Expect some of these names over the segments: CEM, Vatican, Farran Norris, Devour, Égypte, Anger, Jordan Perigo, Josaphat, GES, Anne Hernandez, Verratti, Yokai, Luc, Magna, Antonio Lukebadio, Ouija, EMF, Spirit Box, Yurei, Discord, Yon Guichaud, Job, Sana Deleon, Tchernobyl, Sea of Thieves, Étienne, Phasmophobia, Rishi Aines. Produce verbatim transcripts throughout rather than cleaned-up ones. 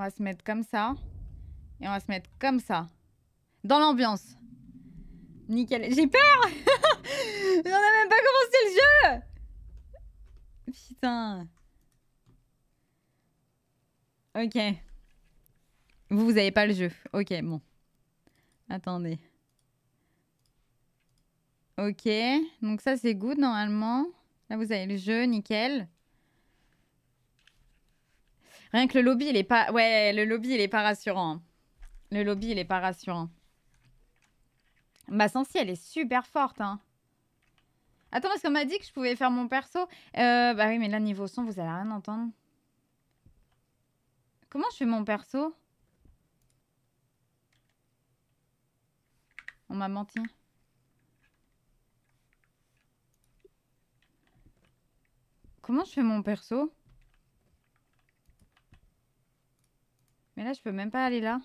On va se mettre comme ça. Et on va se mettre comme ça. Dans l'ambiance. Nickel. J'ai peur. On n'a même pas commencé le jeu. Putain. Ok. Vous, vous avez pas le jeu. Ok, bon. Attendez. Ok. Donc ça, c'est good, normalement. Là, vous avez le jeu. Nickel. Rien que le lobby, il est pas... Ouais, le lobby, il est pas rassurant. Le lobby, il est pas rassurant. Ma Sensi, elle est super forte, hein. Attends, parce qu'on m'a dit que je pouvais faire mon perso. Euh, bah oui, mais là, niveau son, vous allez rien entendre. Comment je fais mon perso? On m'a menti. Comment je fais mon perso? Mais là, je peux même pas aller là.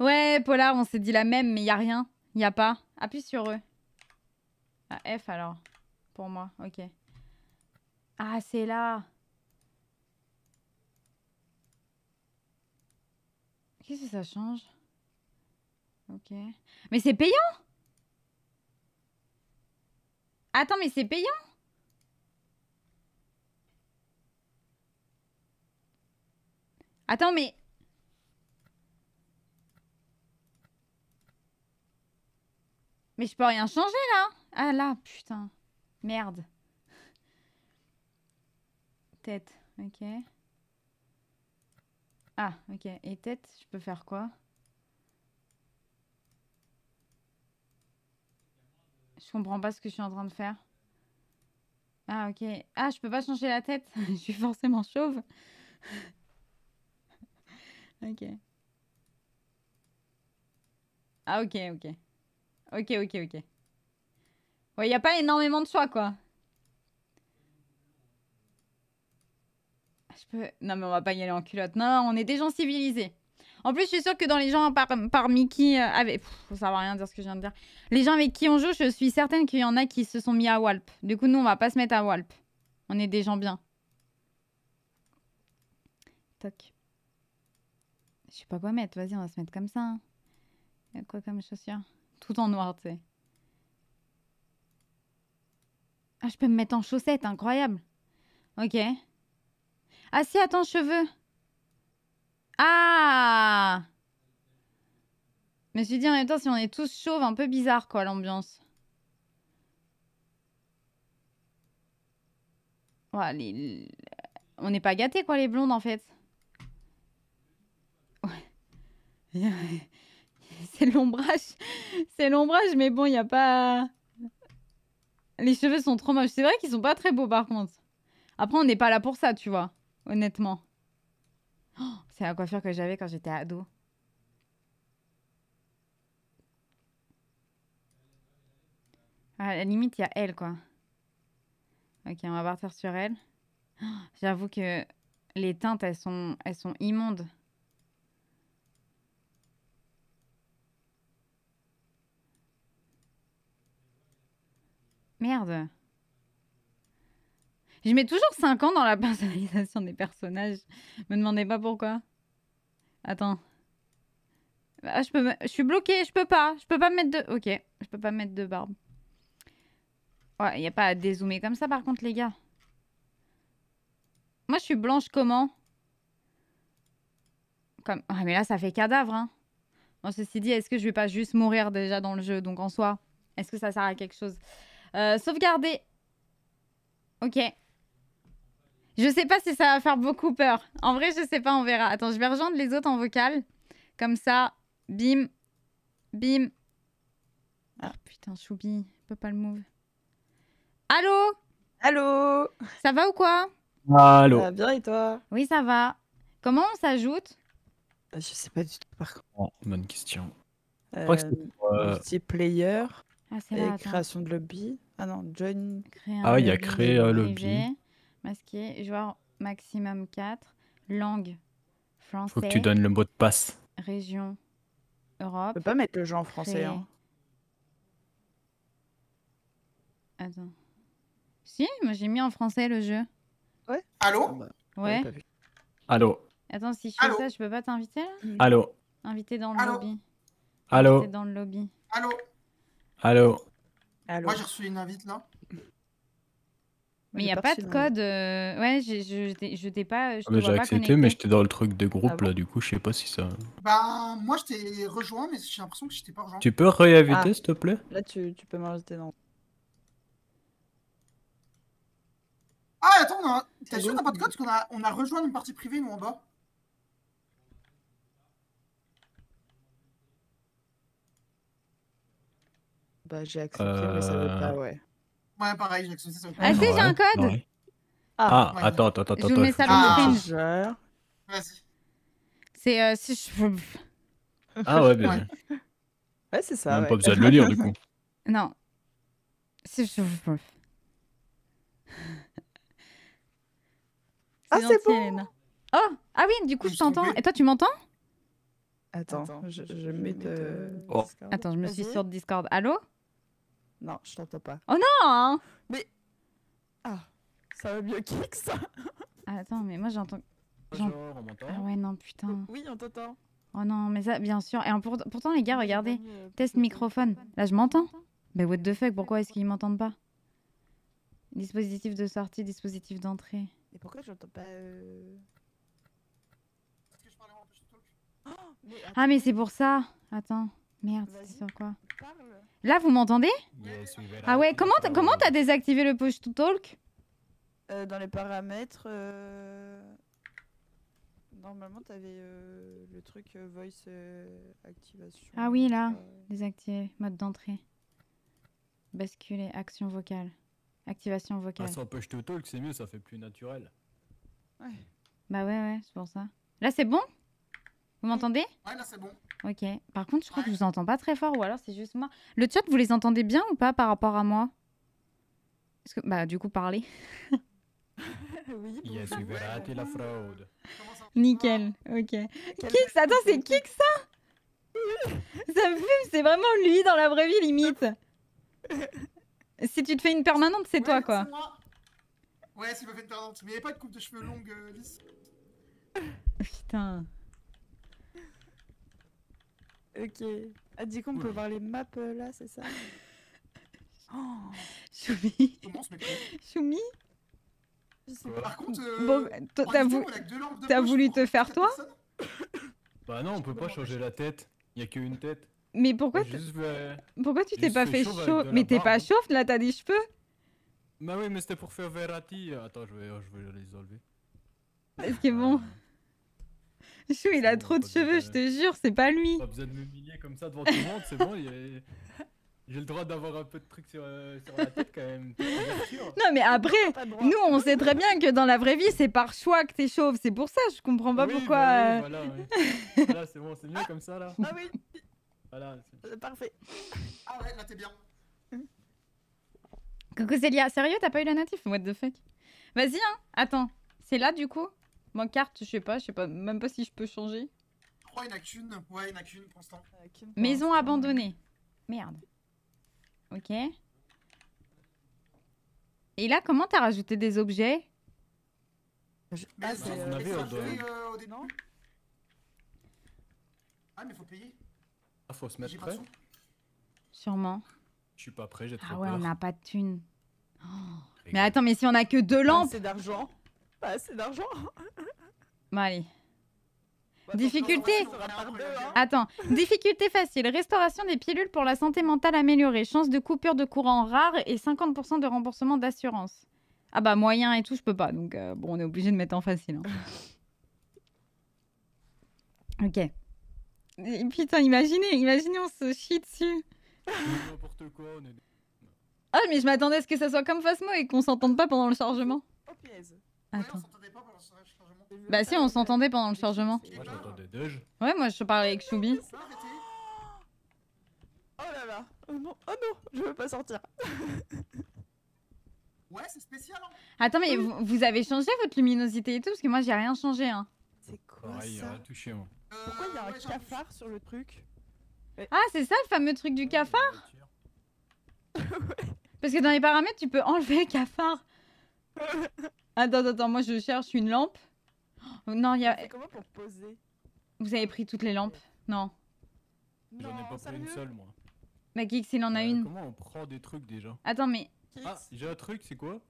Ouais, Paula, on s'est dit la même, mais il n'y a rien. Il n'y a pas. Appuie sur eux. Ah, F alors. Pour moi, ok. Ah, c'est là. Qu'est-ce que ça change? Ok. Mais c'est payant? Attends, mais c'est payant? Attends, mais... Mais je peux rien changer, là. Ah, là, putain. Merde. Tête, ok. Ah, ok. Et tête, je peux faire quoi? Je comprends pas ce que je suis en train de faire. Ah, ok. Ah, je peux pas changer la tête. Je suis forcément chauve. Ok. Ah, ok, ok. Ok, ok, ok. Ouais, il n'y a pas énormément de choix, quoi. Je peux... Non, mais on va pas y aller en culotte. Non, non, on est des gens civilisés. En plus, je suis sûre que dans les gens par, parmi qui... Euh, avec... Pff, ça va rien dire ce que je viens de dire. Les gens avec qui on joue, je suis certaine qu'il y en a qui se sont mis à Walp. Du coup, nous, on va pas se mettre à Walp. On est des gens bien. Toc. Je sais pas quoi mettre. Vas-y, on va se mettre comme ça. Hein. Y a quoi comme chaussures? Tout en noir, tu sais. Ah, je peux me mettre en chaussettes, incroyable. Ok. Ah si, attends, cheveux. Ah! Mais je me suis dit en même temps, si on est tous chauves, un peu bizarre, quoi, l'ambiance. Ouais, les... On n'est pas gâtés, quoi, les blondes, en fait. Ouais. C'est l'ombrage. C'est l'ombrage, mais bon, il n'y a pas... Les cheveux sont trop moches. C'est vrai qu'ils sont pas très beaux, par contre. Après, on n'est pas là pour ça, tu vois. Honnêtement. Oh, c'est la coiffure que j'avais quand j'étais ado. À la limite, il y a elle, quoi. Ok, on va partir sur elle. Oh, j'avoue que les teintes, elles sont, elles sont immondes. Merde. Je mets toujours cinq ans dans la personnalisation des personnages. Me demandez pas pourquoi. Attends. Ah, je, peux me... je suis bloquée, je peux pas. Je peux pas mettre de... Ok, je peux pas mettre de barbe. Ouais, y a pas à dézoomer comme ça par contre, les gars. Moi, je suis blanche comment? Comme... Ouais, mais là, ça fait cadavre, hein. Bon, ceci dit, est-ce que je vais pas juste mourir déjà dans le jeu? Donc, en soi, est-ce que ça sert à quelque chose? Euh, sauvegarder. Ok. Je sais pas si ça va faire beaucoup peur. En vrai, je sais pas, on verra. Attends, je vais rejoindre les autres en vocal. Comme ça. Bim. Bim. Ah putain, Choubi. Je peux pas le move. Allô? Allô? Ça va ou quoi? Allô? Ça va bien et toi? Oui, ça va. Comment on s'ajoute? Je sais pas du tout par contre. Oh, bonne question. Euh, que multiplayer. player. Ah, c'est là, création de lobby. Ah non, join. Créer ah, il y a créer un lobby. Privé, masqué, joueur maximum quatre. Langue, français. Faut que tu donnes le mot de passe. Région, Europe. Je peux pas mettre le jeu en français. Hein. Attends. Si, moi j'ai mis en français le jeu. Ouais. Allô? Ouais. Allô? Attends, si je fais Allô ça, je peux pas t'inviter là? Allô? Invité dans le Allô lobby. Allô? Invité dans le lobby. Allô? Allô? Allô? Moi j'ai reçu une invite là. Mais il n'y a pas de code. Euh... Ouais, je, je, je t'ai pas. J'ai accepté, mais j'étais dans le truc de groupe ah bon là, du coup, je sais pas si ça. Bah, moi je t'ai rejoint, mais j'ai l'impression que je t'ai pas rejoint. Tu peux réinviter, ah. s'il te plaît? Là, tu, tu peux m'inviter dans. Ah, attends, on a... t'as sûr, t'as pas de code? Parce qu'on a, on a rejoint une partie privée, nous en bas. Bah, j'ai accepté, euh... mais ça veut pas, ouais. Ouais, pareil, j'ai accepté ça. Ah, si, j'ai un code. Ouais. Ah, ouais, attends, attends, attends. Je vous mets ça dans le cringe. Vas-y. C'est euh, si je veux. Ah, ouais, bien. Ouais, ouais c'est ça. Même ouais. pas besoin de le lire, du coup. Non. Si je veux. Ah, c'est bon. Oh, ah oui, du coup, je t'entends. Et toi, tu m'entends? Attends, attends, je, je mets de. Oh. Attends, je me suis sur Discord. Allô? Non, je t'entends pas. Oh non! Mais... Ah, ça va mieux que ça. Ah, attends, mais moi j'entends... Bonjour, on m'entend? Ah ouais, non, putain. Oui, on t'entend. Oh non, mais ça, bien sûr. Et en, pour... pourtant, les gars, regardez. Test microphone. Là, je m'entends. Mais what the fuck, pourquoi est-ce qu'ils m'entendent pas? Dispositif de sortie, dispositif d'entrée. Mais pourquoi j'entends pas... Euh... Ah, mais c'est pour ça. Attends. Merde, c'est sur quoi? Là, vous m'entendez? Yes, ah ouais, comment t'as, comment t'as désactivé le push to talk? euh, Dans les paramètres, euh... normalement t'avais euh, le truc euh, voice euh, activation. Ah oui, là, euh... désactiver, mode d'entrée. Basculer, action vocale. Activation vocale. Ah, sans push to talk, c'est mieux, ça fait plus naturel. Ouais. Bah ouais, ouais, c'est pour ça. Là, c'est bon? Vous m'entendez? Ouais, là c'est bon. Ok. Par contre, je crois ouais. que je vous entends pas très fort, ou alors c'est juste moi. Le chat, vous les entendez bien ou pas par rapport à moi? Parce que, bah, du coup, parlez. Oui. Yes, vous verrez la fraude. Nickel. Ok. Kix, attends, c'est Kix ça? Ça me fume, c'est vraiment lui dans la vraie vie limite. Si tu te fais une permanente, c'est ouais, toi quoi. Moi. Ouais, si je me fais une permanente, mais il n'y a pas de coupe de cheveux longue euh, lisse. Putain. Ok. Ah, dis qu'on peut voir les maps euh, là, c'est ça? Oh Choumi. Choumi. Par contre, euh, bon, t'as vou voulu te faire toi? Bah non, on peut pas changer la tête. Il y a qu'une tête. Mais pourquoi euh, pourquoi tu t'es pas fait chauffe? Mais t'es pas chauffe là, t'as des cheveux? Bah oui, mais c'était pour faire Verratti. Attends, je vais, je vais les enlever. Est-ce que bon? Chou, il a trop bon, de cheveux, de... je te jure, c'est pas lui. Pas besoin de m'humilier comme ça devant tout le monde, c'est bon. A... J'ai le droit d'avoir un peu de trucs sur, euh, sur la tête quand même. Non mais après, nous on sait très bien que dans la vraie vie, c'est par choix que t'es chauve. C'est pour ça, je comprends pas oui, pourquoi... Bah, oui, voilà, oui. Voilà c'est bon, c'est mieux comme ça là. Ah oui. Voilà, parfait. Ah ouais, là t'es bien. Coucou Célia, sérieux, t'as pas eu la natif? What the fuck. Vas-y, hein, attends. C'est là du coup? Ma carte, je sais pas, je sais pas, même pas si je peux changer. Oh, il n'y en a qu'une, ouais, il n'y en a qu'une pour l'instant. Maison abandonnée. Merde. Ok. Et là, comment t'as rajouté des objets? Ah, c'est euh, au début. Ah, mais faut payer. Ah, faut se mettre prêt. Sûrement. Je suis pas prêt, j'ai trop peur. Ah ouais, on n'a pas de thunes. Oh. Mais attends, mais si on a que deux lampes. C'est d'argent. Pas assez d'argent. Bon, allez. Bah, difficulté. Attends. Difficulté facile. Restauration des pilules pour la santé mentale améliorée. Chance de coupure de courant rare et cinquante pour cent de remboursement d'assurance. Ah bah, moyen et tout, je peux pas. Donc, euh, bon, on est obligé de mettre en facile. Hein. Ok. Et, putain, imaginez. Imaginez, on se chie dessus. N'importe quoi. On est... Ah, mais je m'attendais à ce que ça soit comme Phasmo et qu'on s'entende pas pendant le chargement. Oh, pièce. Attends. Ouais, on s'entendait pas pendant le chargement. Bah si, on s'entendait pendant le chargement. Moi j'entendais Dej. Ouais, moi je parlais avec Choubi. Oh là là. Oh non, oh non, je veux pas sortir. Ouais, c'est spécial. Hein. Attends, mais oui. vous, vous avez changé votre luminosité et tout? Parce que moi j'ai rien changé. Hein. C'est quoi ouais, ça? Il a rien touché, moi. Pourquoi il y a un ouais, cafard sur le truc? Ah, c'est ça le fameux truc du cafard? Ouais. Parce que dans les paramètres, tu peux enlever le cafard. Attends, attends, moi je cherche une lampe. Oh, non, il y a... C'est comment pour poser? Vous avez pris toutes les lampes? Non. J'en ai pas pris une seule, moi. Bah, Kix, il en a euh, une. Comment on prend des trucs déjà? Attends, mais... Ah, j'ai un truc, c'est quoi?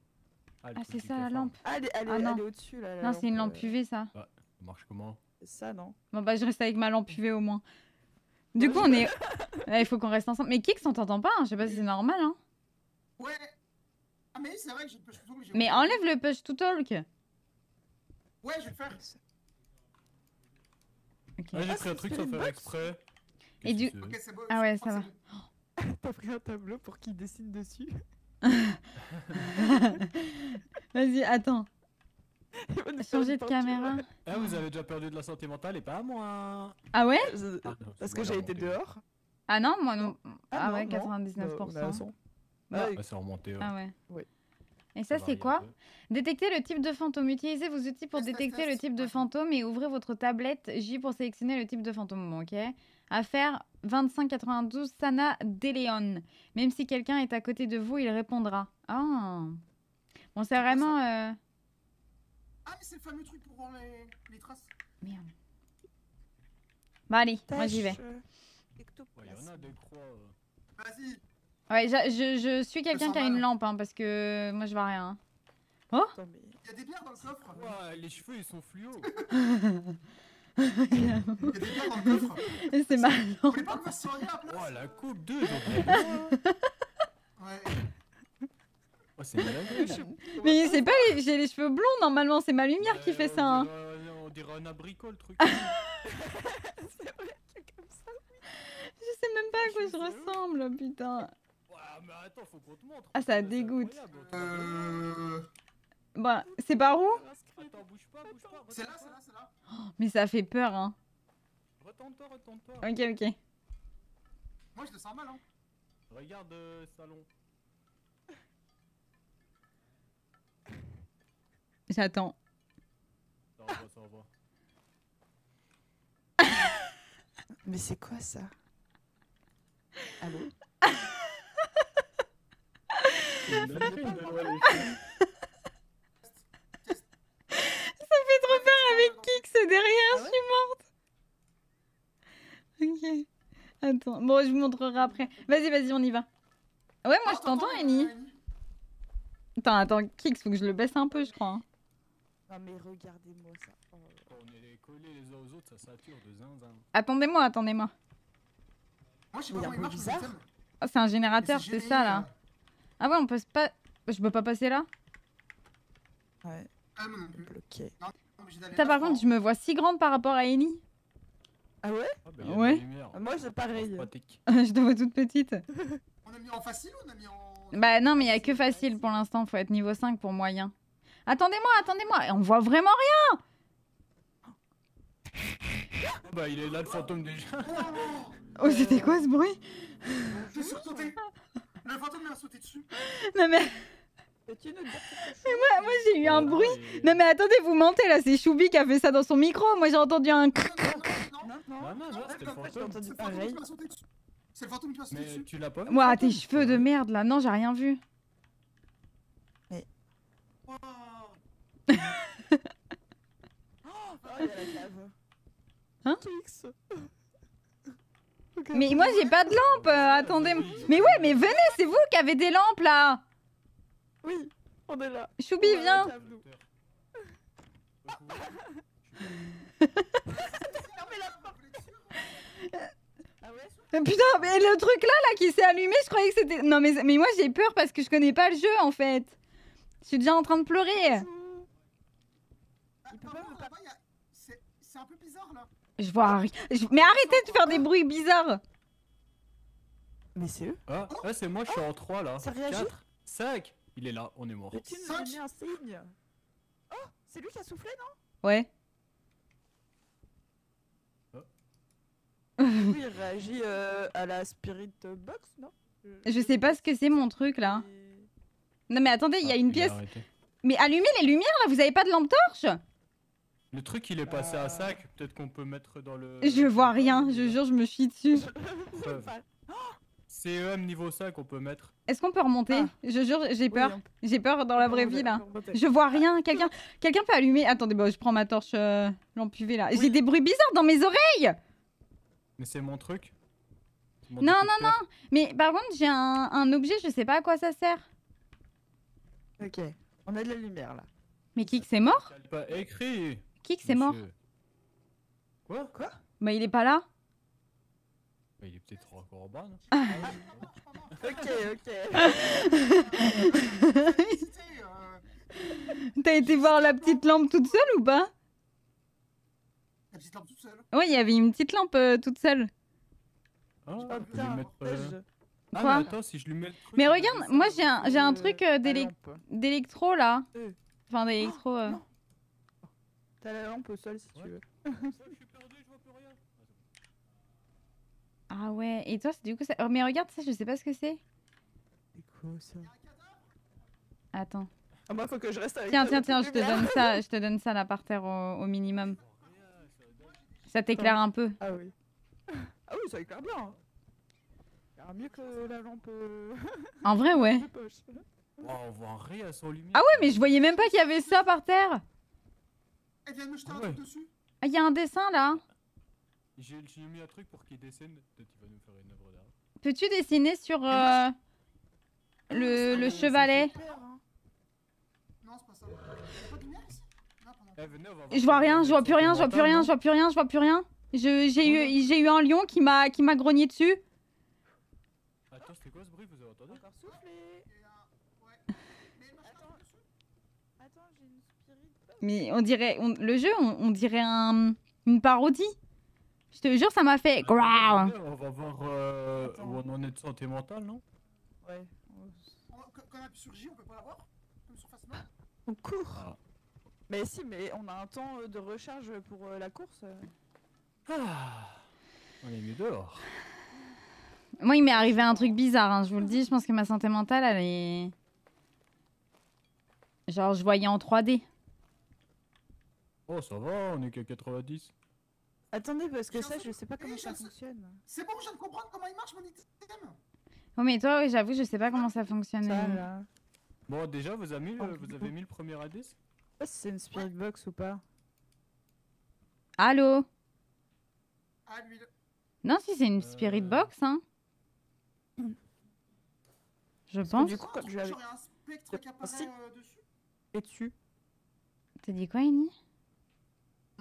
Ah, ah c'est ça la lampe. Ah, elle est, elle est, ah, non. Elle est au-dessus, là. Non, c'est une lampe U V, ça. Bah, ça marche comment? Ça, non. Bon, bah, je reste avec ma lampe U V, au moins. Du coup, on est... Il faut qu'on reste ensemble. Mais Kix, on t'entend pas, hein. Je sais pas si c'est normal, hein. Ouais. Ah, mais c'est vrai que j'ai le push to talk. Mais enlève le push to talk. Ouais, je vais le faire. Okay. Ah, j'ai pris un truc sans faire exprès. Et du... Okay, beau, ah ouais, ça va. T'as pris un tableau pour qu'il dessine dessus. Vas-y, attends. Changer de caméra. Ah, vous avez déjà perdu de la santé mentale et pas à moi. Ah ouais? Ah, parce que j'ai été dehors. Ah non, moi non. Ah, ah ouais, quatre-vingt-dix-neuf pour cent. Bah, bah, c'est remonté. Ouais. Ah ouais. Oui. Et ça, ça c'est quoi? Détecter le type de fantôme. Utilisez vos outils pour détecter le type de fantôme et ouvrez votre tablette J pour sélectionner le type de fantôme. Ok. Affaire vingt-cinq quatre-vingt-douze Sana Deleon. Même si quelqu'un est à côté de vous, il répondra. Ah. Bon, c'est vraiment... Euh... Ah, mais c'est le fameux truc pour voir les, les traces. Merde. Bah allez, moi j'y vais. Ouais, y en a des croix. Euh... Vas-y. Ouais, je, je suis quelqu'un qui a une lampe, hein, parce que moi je vois rien. Hein. Oh, il y a des bières dans le coffre. Ouais, les cheveux ils sont fluo. Il y a des bières dans le coffre. C'est marrant. Vous voulez pas que ma soirée à place? Oh, la coupe deux. Ouais. Oh, c'est malade. Mais c'est pas, j'ai les cheveux blonds normalement, c'est ma lumière euh, qui fait on ça. Hein. Dirait, on dirait un abricot le truc. C'est vrai que c'est comme ça. Je sais même pas à quoi je, je ressemble, putain. Ah, mais attends, faut qu'on te montre. Ah, ça dégoûte. Euh... Bah, c'est par où? Attends, bouge pas, bouge pas. C'est là, c'est là, c'est là. Oh, mais ça fait peur, hein. Retente-toi, retente-toi. Ok, ok. Moi, je te sens mal, hein. Regarde, euh, salon. J'attends. Ça envoie, ça envoie. Mais c'est quoi, ça? Allô? Ça fait trop peur avec Kix derrière, ah ouais, je suis morte. Ok. Attends, bon je vous montrerai après. Vas-y, vas-y, on y va. Ouais, moi oh, je t'entends, Annie. Attends, attends, Kix, faut que je le baisse un peu, je crois. Hein. Non mais regardez-moi ça. Oh. On est collés les uns aux autres, ça sature de zinzin. Attendez-moi, attendez-moi. Moi je sais pas comment il marche, bizarre. Oh, c'est un générateur, c'est ça là. Ah ouais, on peut pas... Je peux pas passer là? Ouais. Ah non, non plus. Bloqué. T'as par contre, je me vois si grande par rapport à Annie. Ah ouais? Ah bah, ouais. Moi, c'est pareil. Je te vois toute petite. On a mis en facile ou on a mis en... Bah non, mais il y a que facile pour l'instant. Faut être niveau cinq pour moyen. Attendez-moi, attendez-moi. On voit vraiment rien. Oh bah, il est là le fantôme déjà. Oh, c'était quoi ce bruit? Je suis sursautée. Le fantôme m'a sauté dessus. Non mais... mais moi, moi j'ai eu un bruit. Non mais attendez, vous mentez là, c'est Choubi qui a fait ça dans son micro. Moi j'ai entendu un... Non, non, non, non, non, non, c'était le fantôme. C'est le fantôme qui m'a sauté dessus. C'est le fantôme qui m'a sauté dessus. Mais tu l'as pas vu? Ouah, tes cheveux de merde là. Non, j'ai rien vu. Mais... Oh, il y a la cave. Hein? Mais moi j'ai pas de lampe, euh, attendez. Mais ouais, mais venez, c'est vous qui avez des lampes là. Oui, on est là. Choubi, viens. Putain, mais le truc là là qui s'est allumé, je croyais que c'était... Non mais, mais moi j'ai peur parce que je connais pas le jeu en fait. Je suis déjà en train de pleurer. C'est un peu bizarre là. Je vois rien. Je... Mais arrêtez de faire des bruits bizarres. Mais c'est eux. Ah, ah c'est moi, je suis en trois là. Ça réagit. quatre, cinq. Il est là, on est mort. Mais tu nous as mis un signe. Oh, c'est lui qui a soufflé, non? Ouais. Oh. Oui, il réagit euh, à la Spirit Box, non? Je... je sais pas ce que c'est mon truc là. Et... Non mais attendez, il ah, y a une pièce. Arrêté. Mais allumez les lumières là, vous avez pas de lampe torche? Le truc il est passé euh... à sac, peut-être qu'on peut mettre dans le... Je vois rien, je jure je me chie dessus. C E M niveau cinq on peut mettre. Est-ce qu'on peut remonter? ah. Je jure, j'ai peur. Oui, peut... J'ai peur dans la vraie vie là. Je vois rien. Quelqu'un quelqu'un peut allumer? Attendez, bah, je prends ma torche euh, lampe U V là. Oui. J'ai des bruits bizarres dans mes oreilles. Mais c'est mon truc. Mon non, non, non. Mais par contre, j'ai un, un objet, je sais pas à quoi ça sert. Ok, on a de la lumière là. Mais Kik, c'est mort? Pas écrit. Kik, c'est mort. Quoi? Quoi? Bah, il est pas là. Il est peut-être encore en bas, non? ah. Ok, ok. T'as été voir la petite lampe toute seule ou pas? La petite lampe toute seule? Ouais, il y avait une petite lampe euh, toute seule. Oh, ah, je vais mettre, euh... ah, quoi? Mais attends, si je lui mets le truc... Mais regarde, moi j'ai un, j'ai un truc euh, d'électro là. Enfin, d'électro... Euh... T'as la lampe seule si ouais. tu veux. Ah ouais, et toi, c'est du coup ça... Mais regarde ça, je sais pas ce que c'est. C'est quoi ça? Attends. Ah bah faut que je reste avec Tiens, tiens, tiens, je te donne ça, je te donne ça là par terre au, au minimum. Ça t'éclaire un peu. Ah oui. Ah oui, ça éclaire bien. Alors mieux que la lampe... En vrai, ouais. Wow, on voit un ré à son lumière. Ah ouais, mais je voyais même pas qu'il y avait ça par terre. Elle vient de me jeter un truc dessus. Ah, il y a un dessin là. J'ai mis un truc pour qu'il dessine. Peut-être qu'il va nous faire une œuvre d'art. Peux-tu dessiner sur euh, le, le chevalet? Non, c'est pas ça. Y'a pas de lumière ici? Je vois rien, je vois plus rien, je vois plus rien, je vois plus rien, je vois plus rien. J'ai eu un lion qui m'a grogné dessus. Attends, c'était quoi ce bruit? Vous avez entendu? Encore soufflé. Attends, j'ai une spirit. Mais on dirait. On, le jeu, on, on dirait un, une parodie. Je te jure, ça m'a fait. On va voir euh, où on en est de santé mentale, non? Ouais. Quand la surgit, on peut pas la voir? Comme sur Phasmophobia? On court. Ah. Mais si, mais on a un temps de recharge pour euh, la course. Ah. On est mieux dehors. Moi, il m'est arrivé un truc bizarre, hein, je vous le dis. Je pense que ma santé mentale, elle est. Genre, je voyais en trois D. Oh, ça va, on est qu'à quatre-vingt-dix. Attendez, parce que ça, je sais pas comment ça fonctionne. C'est bon, je viens de comprendre comment il marche, mon item. Oh, mais toi, oui, j'avoue, je sais pas comment ça fonctionne. Ça, là. Bon, déjà, vous avez mis le, vous avez mis le premier indice. Je sais pas si c'est une spirit box ou pas. Allô? Ah, lui, le... Non, si c'est une spirit euh... box, hein. Je parce pense. Du coup, comme je l'avais... un spectre qui apparaît euh, dessus. Et dessus. T'as dit quoi, Annie?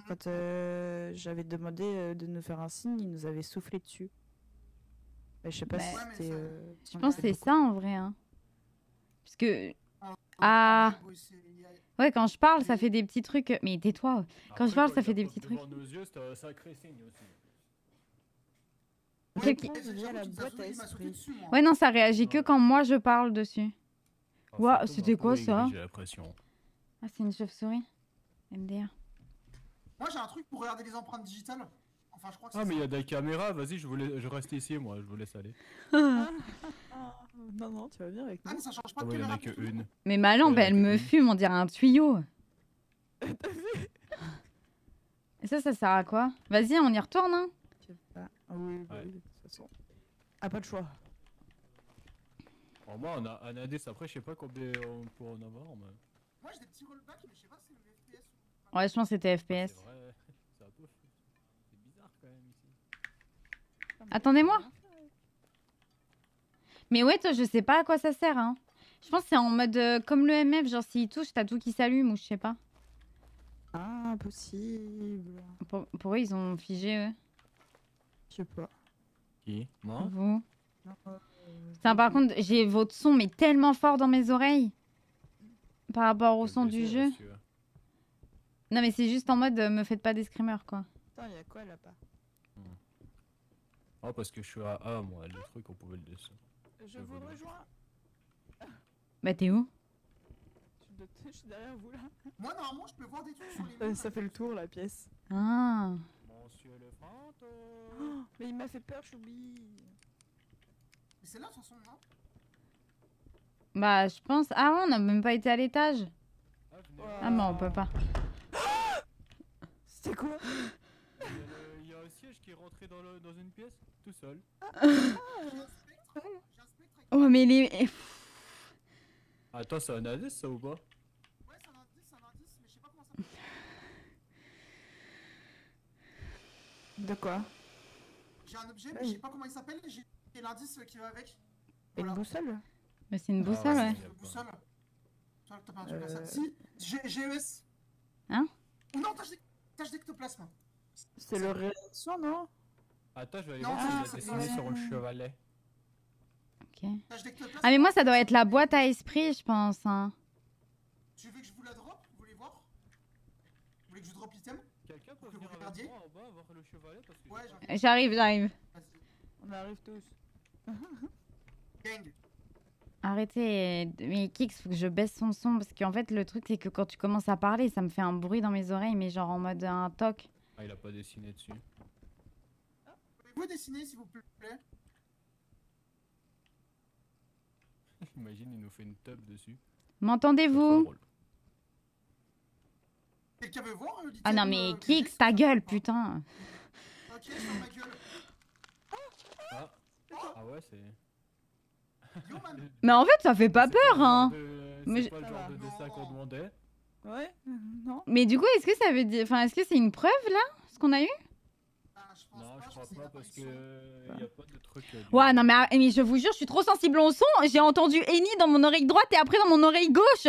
Quand euh, j'avais demandé euh, de nous faire un signe, il nous avait soufflé dessus. Mais je sais pas bah, si c'était... Euh, je pense que c'est ça en vrai. Hein. Parce que... Ah... Ouais, quand je parle, ça fait des petits trucs... Mais tais-toi. Quand je parle, ça fait des petits trucs. Ouais, non, ça réagit que quand moi je parle dessus. Ouah, c'était quoi ça? Ah, c'est une chauve-souris. M D R. Moi j'ai un truc pour regarder les empreintes digitales. Enfin, je crois que ah mais il y a des caméras, vas-y, je, voulais... je reste ici moi, je vous laisse aller. ah, non non, tu vas venir avec nous. Ah mais ça change pas de caméra. Ouais, que une. Mais ma lampe, elle me fume, on dirait un tuyau. Et ça, ça sert à quoi? Vas-y, on y retourne hein. Je sais pas. Oui, oui, de toute façon. Ah, pas de choix. Pour moi, on a un indice, après je sais pas combien on peut en avoir. Mais... Moi j'ai des petits rollbacks, mais je sais pas si le F P S... Ouais, je pense que c'était F P S. Attendez-moi. Mais ouais, toi, je sais pas à quoi ça sert. Hein. Je pense que c'est en mode euh, comme le E M F, genre s'il touche, t'as tout qui s'allume ou je sais pas. Ah, impossible. Pour, pour eux, ils ont figé, eux. Je sais pas. Qui? Moi? Vous. Putain, par contre, j'ai votre son, mais tellement fort dans mes oreilles. Par rapport au son du jeu. Non mais c'est juste en mode euh, me faites pas des screamers quoi. Attends, y'a quoi là-bas? hmm. Oh parce que je suis à A moi, le truc on pouvait le descendre. Je vous rejoins. Bah t'es où? Je suis, de... je suis derrière vous là. Moi normalement je peux voir des trucs sur les murs. Ça fait le tour la pièce. Ah. Monsieur le fantôme. Oh, mais il m'a fait peur Choubi. Mais c'est là chanson non? Bah je pense... Ah ouais, on a même pas été à l'étage. Ah, wow. ah bon on peut pas. C'est quoi? Il y, a le, il y a un siège qui est rentré dans, le, dans une pièce, tout seul. Ah, ah, Oh, mais les... Attends, c'est un indice, ça, ou pas? Ouais, c'est un indice, c'est un indice, mais je sais pas comment ça... De quoi? J'ai un objet, mais je sais pas comment il s'appelle, j'ai l'indice qui va avec. Voilà. Une boussole? Mais c'est une boussole, ah, ouais. C'est une boussole. Toi, t'as pas un truc à ça. Si, G E S. Hein? Non, tâche d'ectoplasme. C'est leur réaction, non? Attends, je vais aller non, voir si j'ai dessiné sur le chevalet. Ok. Ah, mais moi, ça doit être la boîte à esprit, je pense. Hein. Tu veux que je vous la drop? Vous voulez voir? Vous voulez que je drop l'item? Quelqu'un peut venir en bas voir le chevalet parce que... Ouais, j'arrive, j'arrive. On arrive tous. Gang. Arrêtez, mais Kix, faut que je baisse son son parce qu'en fait, le truc, c'est que quand tu commences à parler, ça me fait un bruit dans mes oreilles, mais genre en mode un toc. Ah, il a pas dessiné dessus. Pouvez-vous dessiner, s'il vous plaît? Imagine, il nous fait une tub dessus. M'entendez-vous? Quelqu'un veut voir? Ah non, mais Kix, ta gueule, putain. Ok, je ferme ma gueule. Ah, ah ouais, c'est... Mais en fait, ça fait pas peur, hein. C'est pas le genre de dessin qu'on demandait. Ouais, non. Mais du coup, est-ce que ça veut dire... Enfin, est-ce que c'est une preuve, là, ce qu'on a eu? Non, je crois pas, parce que y a pas de truc... Ouais, non, mais je vous jure, je suis trop sensible au son. J'ai entendu Eni dans mon oreille droite et après dans mon oreille gauche.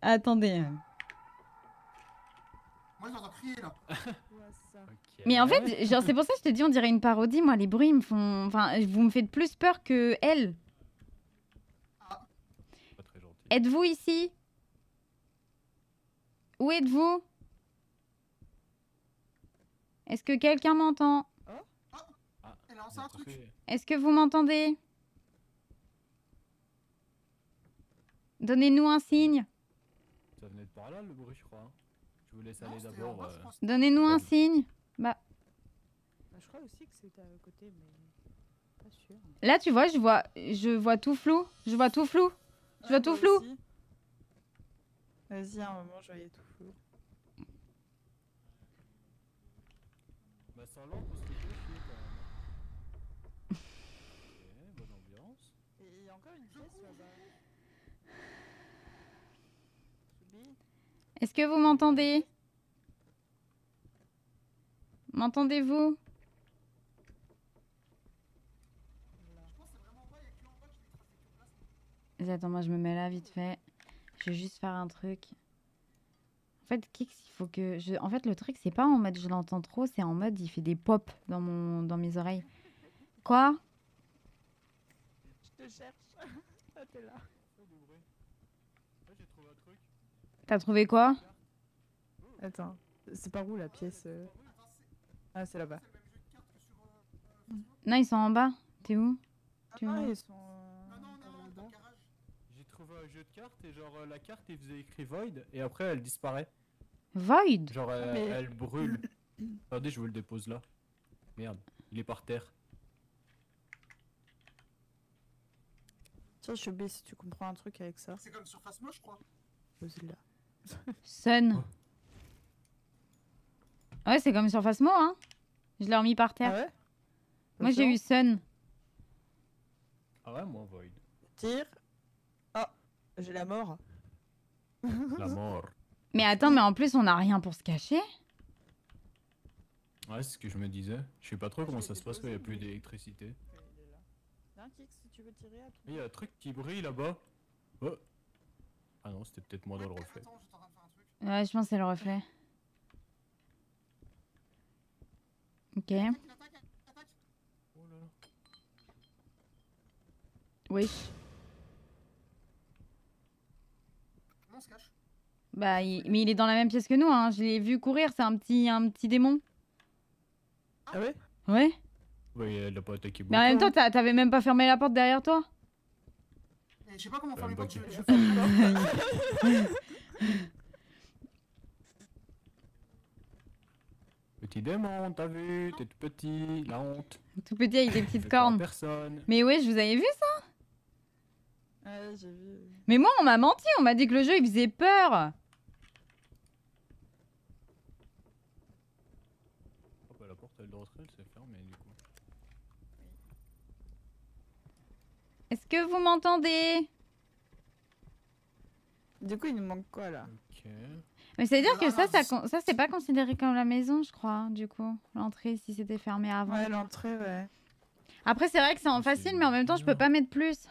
Attendez. Moi, j'entends crier, là. Mais en fait, genre c'est pour ça que je te dis, on dirait une parodie. Moi, les bruits me font, enfin, vous me faites plus peur que elle. Ah. Êtes-vous ici? Où êtes-vous? Est-ce que quelqu'un m'entend? Oh. Ah, est-ce que vous m'entendez? Donnez-nous un signe. Ça venait de par là, le bruit, je crois. Je vous laisse aller d'abord. Euh... Donnez-nous un signe. Bah. Bah, je crois aussi que c'était à côté, mais pas sûr. Là, tu vois, je vois, je vois tout flou. Je vois tout flou. Je ouais, vois tout flou. Vas-y, à un moment, je voyais tout flou. Bah, sans l'ombre, c'est flou quand même. Ok, bonne ambiance. Et il y a encore une pièce là-bas. Est-ce que vous m'entendez? M'entendez-vous? Attends, moi je me mets là vite fait. Je vais juste faire un truc. En fait, Kix, il faut que... Je... En fait, le truc, c'est pas en mode je l'entends trop, c'est en mode il fait des pop dans, mon... dans mes oreilles. Quoi? Je te cherche. Ah, t'es là. T'as trouvé quoi? Attends, c'est par où la pièce? Ah, c'est là-bas. Non, ils sont en bas. T'es où? Ah, tu vois, ils sont... Euh... Non, non, non, dans le garage. J'ai trouvé un jeu de cartes et genre la carte, il faisait écrit Void et après elle disparaît. Void? Genre elle, mais... elle brûle. Attendez, je vous le dépose là. Merde, il est par terre. Tiens, je suis B si tu comprends un truc avec ça. C'est comme sur Phasmo, je crois. Là. Sun. Oh. Ouais, c'est comme sur Phasmo, hein. Je l'ai remis par terre. Ah ouais? Moi, j'ai eu Sun. Ah ouais, moi, Void. Tire. Ah, oh, j'ai la mort. La mort. Mais attends, mais en plus, on n'a rien pour se cacher. Ouais, c'est ce que je me disais. Je sais pas trop comment ça se passe quand il n'y a plus d'électricité. Il y a un truc qui brille là-bas. Oh. Ah non, c'était peut-être moi dans le reflet. Ouais, je pense que c'est le reflet. Ok. Oui. On se cache. Bah, il... mais il est dans la même pièce que nous, hein. Je l'ai vu courir, c'est un petit, un petit démon. Ah ouais? Ouais. Ouais, elle a pas attaqué beaucoup. Mais en même temps, t'avais même pas fermé la porte derrière toi? Je sais pas comment fermer la porte. Petit démon, t'as vu? T'es tout petit, la honte. Tout petit avec des petites cornes. Personne. Mais ouais, je vous avais vu ça? Ouais, j'ai vu. Mais moi, on m'a menti, on m'a dit que le jeu il faisait peur. Oh bah la porte elle de rentrée elle s'est fermée du coup. Est-ce que vous m'entendez? Du coup, il nous manque quoi là? Okay. Mais c'est à dire non, que non, ça, non, ça, ça, ça c'est pas considéré comme la maison, je crois, du coup. L'entrée, si c'était fermé avant. Ouais, l'entrée, ouais. Après, c'est vrai que c'est en facile, mais en même temps, je peux pas mettre plus.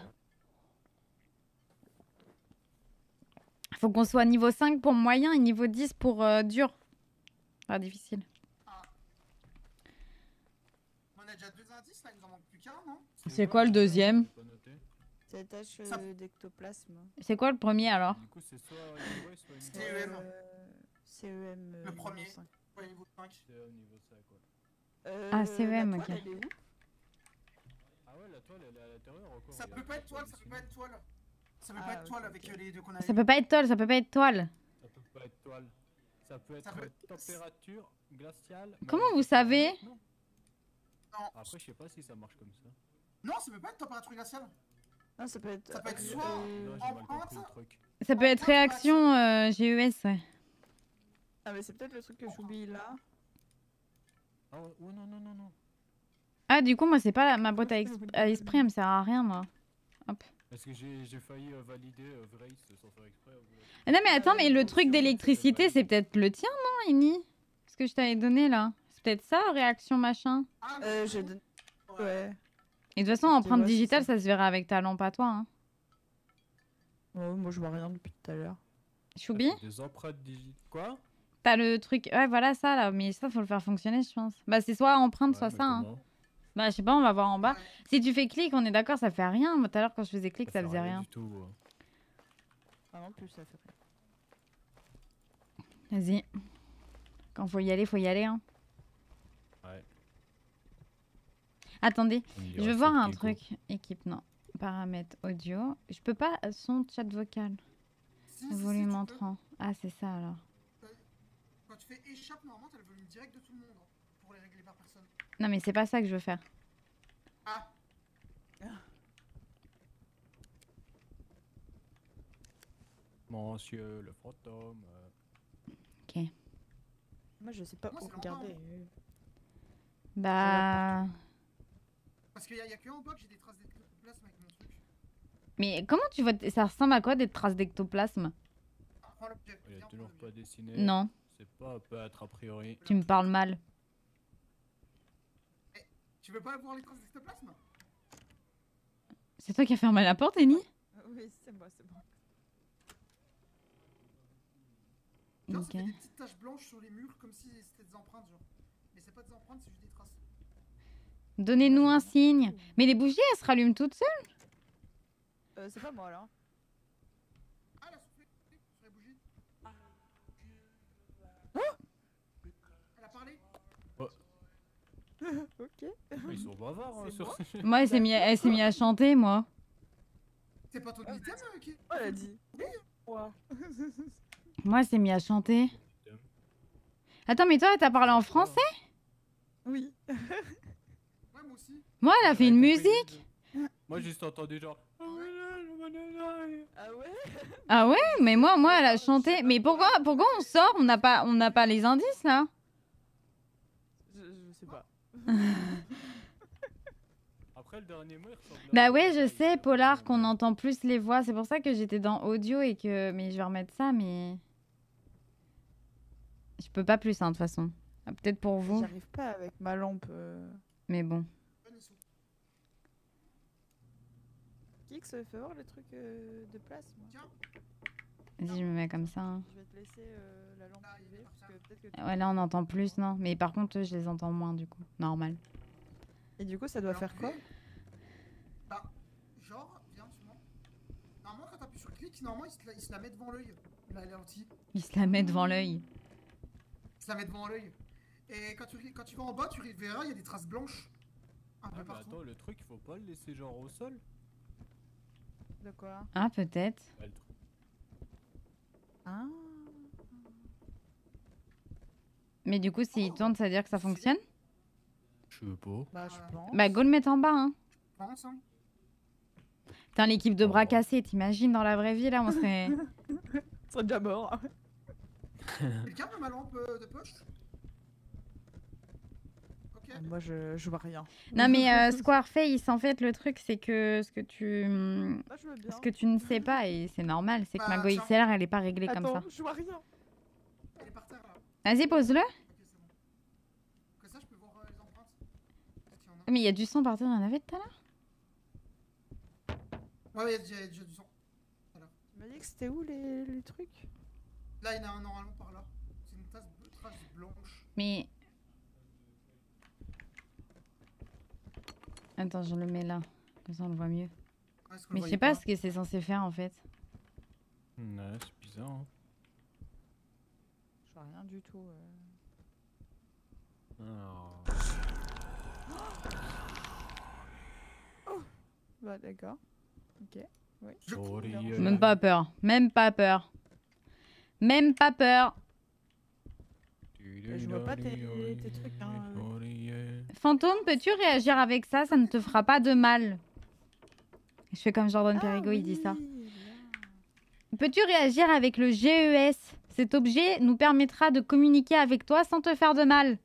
Faut qu'on soit niveau cinq pour moyen et niveau dix pour euh, dur. Enfin, difficile. Ah. On a déjà deux indices, là, il nous en manque plus qu'un, non? C'est quoi le deuxième? C'est l'attache d'ectoplasme. C'est quoi le premier alors? Du coup, c'est soit niveau cinq, soit C E M. C E M. Le premier. Soit niveau cinq. C E M niveau cinq, quoi. Ah, C E M, ok. Ah ouais, la toile, elle est à l'intérieur encore. Ça peut pas être toile, ça peut pas être toile. Ça peut pas être toile avec les deux qu'on a. Ça peut pas être toile, ça peut pas être toile. Ça peut pas être toile. Ça peut être température glaciale. Comment vous savez? Non. Après, je sais pas si ça marche comme ça. Non, ça peut pas être température glaciale. Non, ça peut être, ça peut être soit euh... empreinte, ça peut être réaction euh, G E S, ouais. Ah mais c'est peut-être le truc que j'oublie là. Ah ouais, non, non, non, non. Ah du coup moi c'est pas la... ma boîte à, exp... à esprit, elle me sert à rien moi. Hop. Parce que j'ai failli euh, valider euh, Vrace sans faire exprès. Ah, non mais attends, mais le truc d'électricité c'est peut-être le tien, non Amy? Ce que je t'avais donné là. C'est peut-être ça, réaction machin. Euh, je... Ouais. Et de toute façon, empreinte digitale, ça se verra avec ta lampe à toi. Hein. Oh, moi, je vois rien depuis tout à l'heure. Choubi ? Des empreintes digitales. Quoi ? T'as le truc. Ouais, voilà ça, là. Mais ça, faut le faire fonctionner, je pense. Bah, c'est soit empreinte, ouais, soit ça. Hein. Bah, je sais pas, on va voir en bas. Si tu fais clic, on est d'accord, ça fait rien. Moi, tout à l'heure, quand je faisais clic, ça, ça faisait rien. rien. Du tout, ah, non plus, ça fait rien. Vas-y. Quand faut y aller, faut y aller. Hein. Ouais. Attendez, je veux voir un truc. Équipe, non. Paramètres audio. Je peux pas son chat vocal. Si, volume si, si, entrant. Ah, c'est ça alors. Quand tu fais échappe, normalement, t'as le volume direct de tout le monde pour les régler par personne. Non, mais c'est pas ça que je veux faire. Ah. Monsieur le fantôme. Ok. Moi, je sais pas où regarder. Bah. Parce qu'il y a, y a que en bas que j'ai des traces d'ectoplasme avec mon truc. Mais comment tu vois, ça ressemble à quoi des traces d'ectoplasme? Il a toujours pas dessiné. Non. C'est pas peut-être a priori. Tu me parles mal. Eh, tu veux pas avoir les traces d'ectoplasme? C'est toi qui as fermé la porte, Annie? Oui, c'est moi, c'est moi. Bon. Ok. Il y a des petites taches blanches sur les murs comme si c'était des empreintes, genre. Mais c'est pas des empreintes, c'est juste des traces. Donnez-nous un signe. Mais les bougies, elles se rallument toutes seules? Euh, c'est pas moi, là. Ah, la soufflée sur les bougies. Oh, elle a parlé. Oh. Ok. Ils sont bavards, hein, sur ce... Moi, elle s'est mis, à... mis à chanter, moi. C'est pas ton item, ok. Oh, elle a dit. Moi, elle s'est mis à chanter. Attends, mais toi, t'as parlé en français? Oui. Moi, elle a fait une musique. Moi, j'ai juste entendu genre... Ah ouais? Ah ouais? Mais moi, moi, elle a chanté. Mais pourquoi, pourquoi on sort? On n'a pas, on n'a pas les indices, là? Je, je sais pas. Après, le dernier mot, il ressemble à... Bah ouais, je sais, Polar, qu'on entend plus les voix. C'est pour ça que j'étais dans audio et que... Mais je vais remettre ça, mais... Je peux pas plus, hein, de toute façon. Ah, peut-être pour vous. J'arrive pas avec ma lampe. Euh... Mais bon. Qui que ça fait voir le truc euh, de place, moi. Vas-y, je me mets comme ça. Hein. Je vais te laisser euh, la lampe privée, parce que peut-être que... Ouais, là, on entend plus, non? Mais par contre, je les entends moins, du coup. Normal. Et du coup, ça doit faire quoi? Bah, genre, viens, tu mens. Normalement, quand t'appuies sur clic, normalement, il se la, il se la met devant l'œil. La lentille. Il se la met devant l'œil. Il se la met devant l'œil. Et quand tu, quand tu vas en bas, tu verras, il y a des traces blanches. Un peu ah, partout. Attends, le truc, il faut pas le laisser genre au sol. De quoi? Ah, peut-être. Ah. Mais du coup, s'il tourne, ça veut dire que ça fonctionne? Je sais pas. Bah, je pense. Bah, go le mettre en bas, hein. Je pense, hein. Putain, l'équipe de bras cassés, t'imagines, dans la vraie vie, là, on serait... on serait déjà mort. Quelqu'un a ma lampe de poche? Ok, Ah, moi, je, je vois rien. Non, mais euh, Squareface, en fait, le truc, c'est que ce que tu, bah, ce que tu ne sais pas, et c'est normal, c'est bah, que ma goïcellère, elle n'est pas réglée Attends, comme ça. Je vois rien. Elle est par terre, là. Vas-y, pose-le. Mais il y a du sang par terre dans la navette, t'as là? Ouais, ouais, il y, y a du sang. Voilà. Tu m'as dit que c'était où les, les trucs? Là, il y en a un normalement par là. C'est une tasse de trace blanche. Mais. Attends, je le mets là. Comme ça, on le voit mieux. Ah, mais je sais pas, pas ce que c'est censé faire en fait. Ouais, c'est bizarre. Hein. Je vois rien du tout. Euh... Oh. Oh. Bah d'accord. Ok. Oui. Je... Même pas peur. Même pas peur. Même pas peur. Je vois pas tes, tes trucs. Hein. Fantôme, peux-tu réagir avec ça? Ça ne te fera pas de mal. Je fais comme Jordan Perigo, ah, il oui. dit ça. Peux-tu réagir avec le G E S? Cet objet nous permettra de communiquer avec toi sans te faire de mal.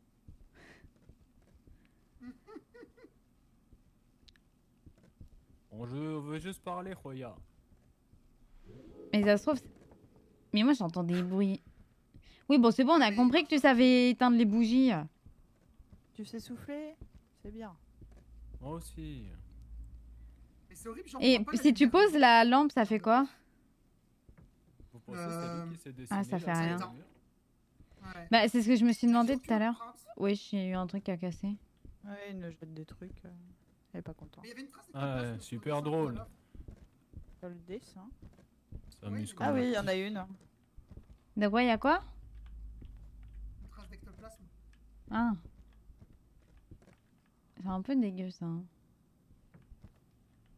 Bon, je veux juste parler, Roya. Mais ça se trouve... Mais moi, j'entends des bruits. Oui, bon, c'est bon, on a compris que tu savais éteindre les bougies. Tu sais souffler? C'est bien. Moi aussi. Mais c'est horrible, j'en Et pas si tu poses la lampe, ça fait quoi? Vous pensez euh... que c'est lui qui s'est dessiné? Ah, ça fait rien. Ouais. Bah, c'est ce que je me suis demandé tout à l'heure. Oui, j'ai eu un truc à casser. Ouais, il jette des trucs. Elle est pas contente. Ah, ouais, super drôle. T'as le dessin. Ça amuse quand même. Ah oui, il y en a une. Donc, ouais, il y a quoi? Une trace d'ectoplasme. Ah. C'est un peu dégueu ça. Hein.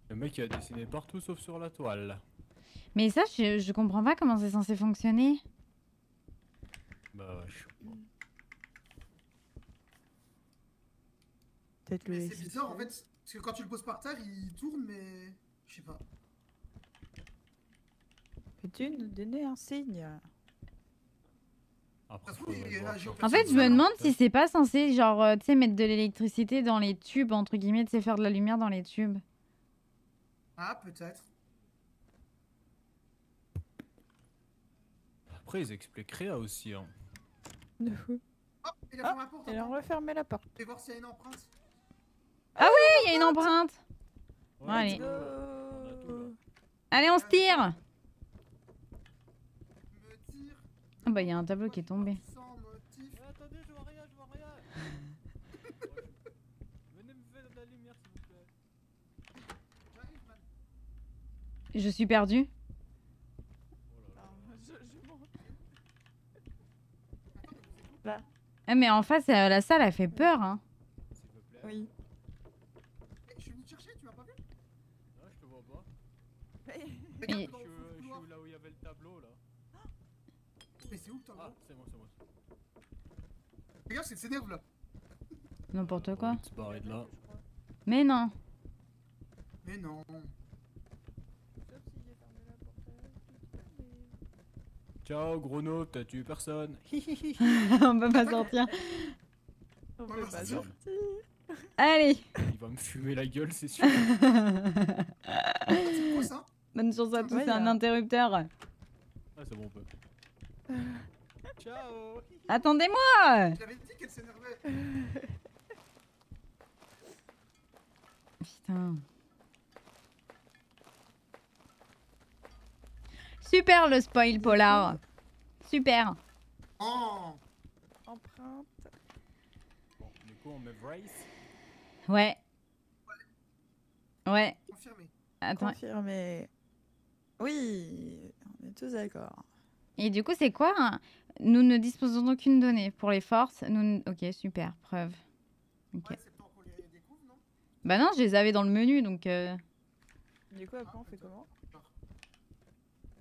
Le mec il a dessiné partout sauf sur la toile. Mais ça, je, je comprends pas comment c'est censé fonctionner. Bah ouais, je comprends. Peut-être le. C'est bizarre en fait, parce que quand tu le poses par terre, il tourne, mais. Je sais pas. Peux-tu nous donner un signe? Après, en fait, je me demande si c'est pas censé, genre, tu sais, mettre de l'électricité dans les tubes, entre guillemets, tu sais, faire de la lumière dans les tubes. Ah, peut-être. Après, ils expliqueraient aussi. Hein. oh, il a, ah, porte, il a refermé la porte. Je vais voir s'il y a une empreinte. Ah, ah oui, il y a une empreinte. Ouais, bon, allez. Euh... allez, on se tire. Ah bah il y a un tableau qui est tombé. Attendez, je vois rien, je vois rien. Venez me faire de la lumière s'il vous plaît. Je suis perdu. Là. Ah mais en face euh, la salle elle fait peur hein. S'il vous plaît. Oui. Je suis venu te chercher, tu m'as pas vu? Non, je te vois pas. Regarde, je suis là où il y avait le tableau là. Mais c'est où le tableau? Ah, c'est moi, c'est moi. Regarde, c'est s'énerve là. N'importe quoi. De là. Mais non. Mais non. Ciao, Grono, t'as tué personne. On peut pas sortir. On peut pas sortir. Allez. Il va me fumer la gueule, c'est sûr. C'est quoi ça? Bonne chance à tous, c'est un interrupteur. Ah, c'est bon, on peut. Ciao. Attendez-moi. Je l'avais dit qu'elle s'énervait. Putain. Super le spoil polar. Super. Oh. Empreinte. Bon, du coup on met Bryce. Ouais. Ouais. Confirmé. Attends. Confirmé. Oui, on est tous d'accord. Et du coup, c'est quoi hein? Nous ne disposons d'aucune donnée. Pour les forces, nous... Ne... Ok, super, preuve. Okay. Ouais, c'est pour qu'on les découvre, non? Bah non, je les avais dans le menu, donc... Euh... Du coup, après, ah, on fait comment?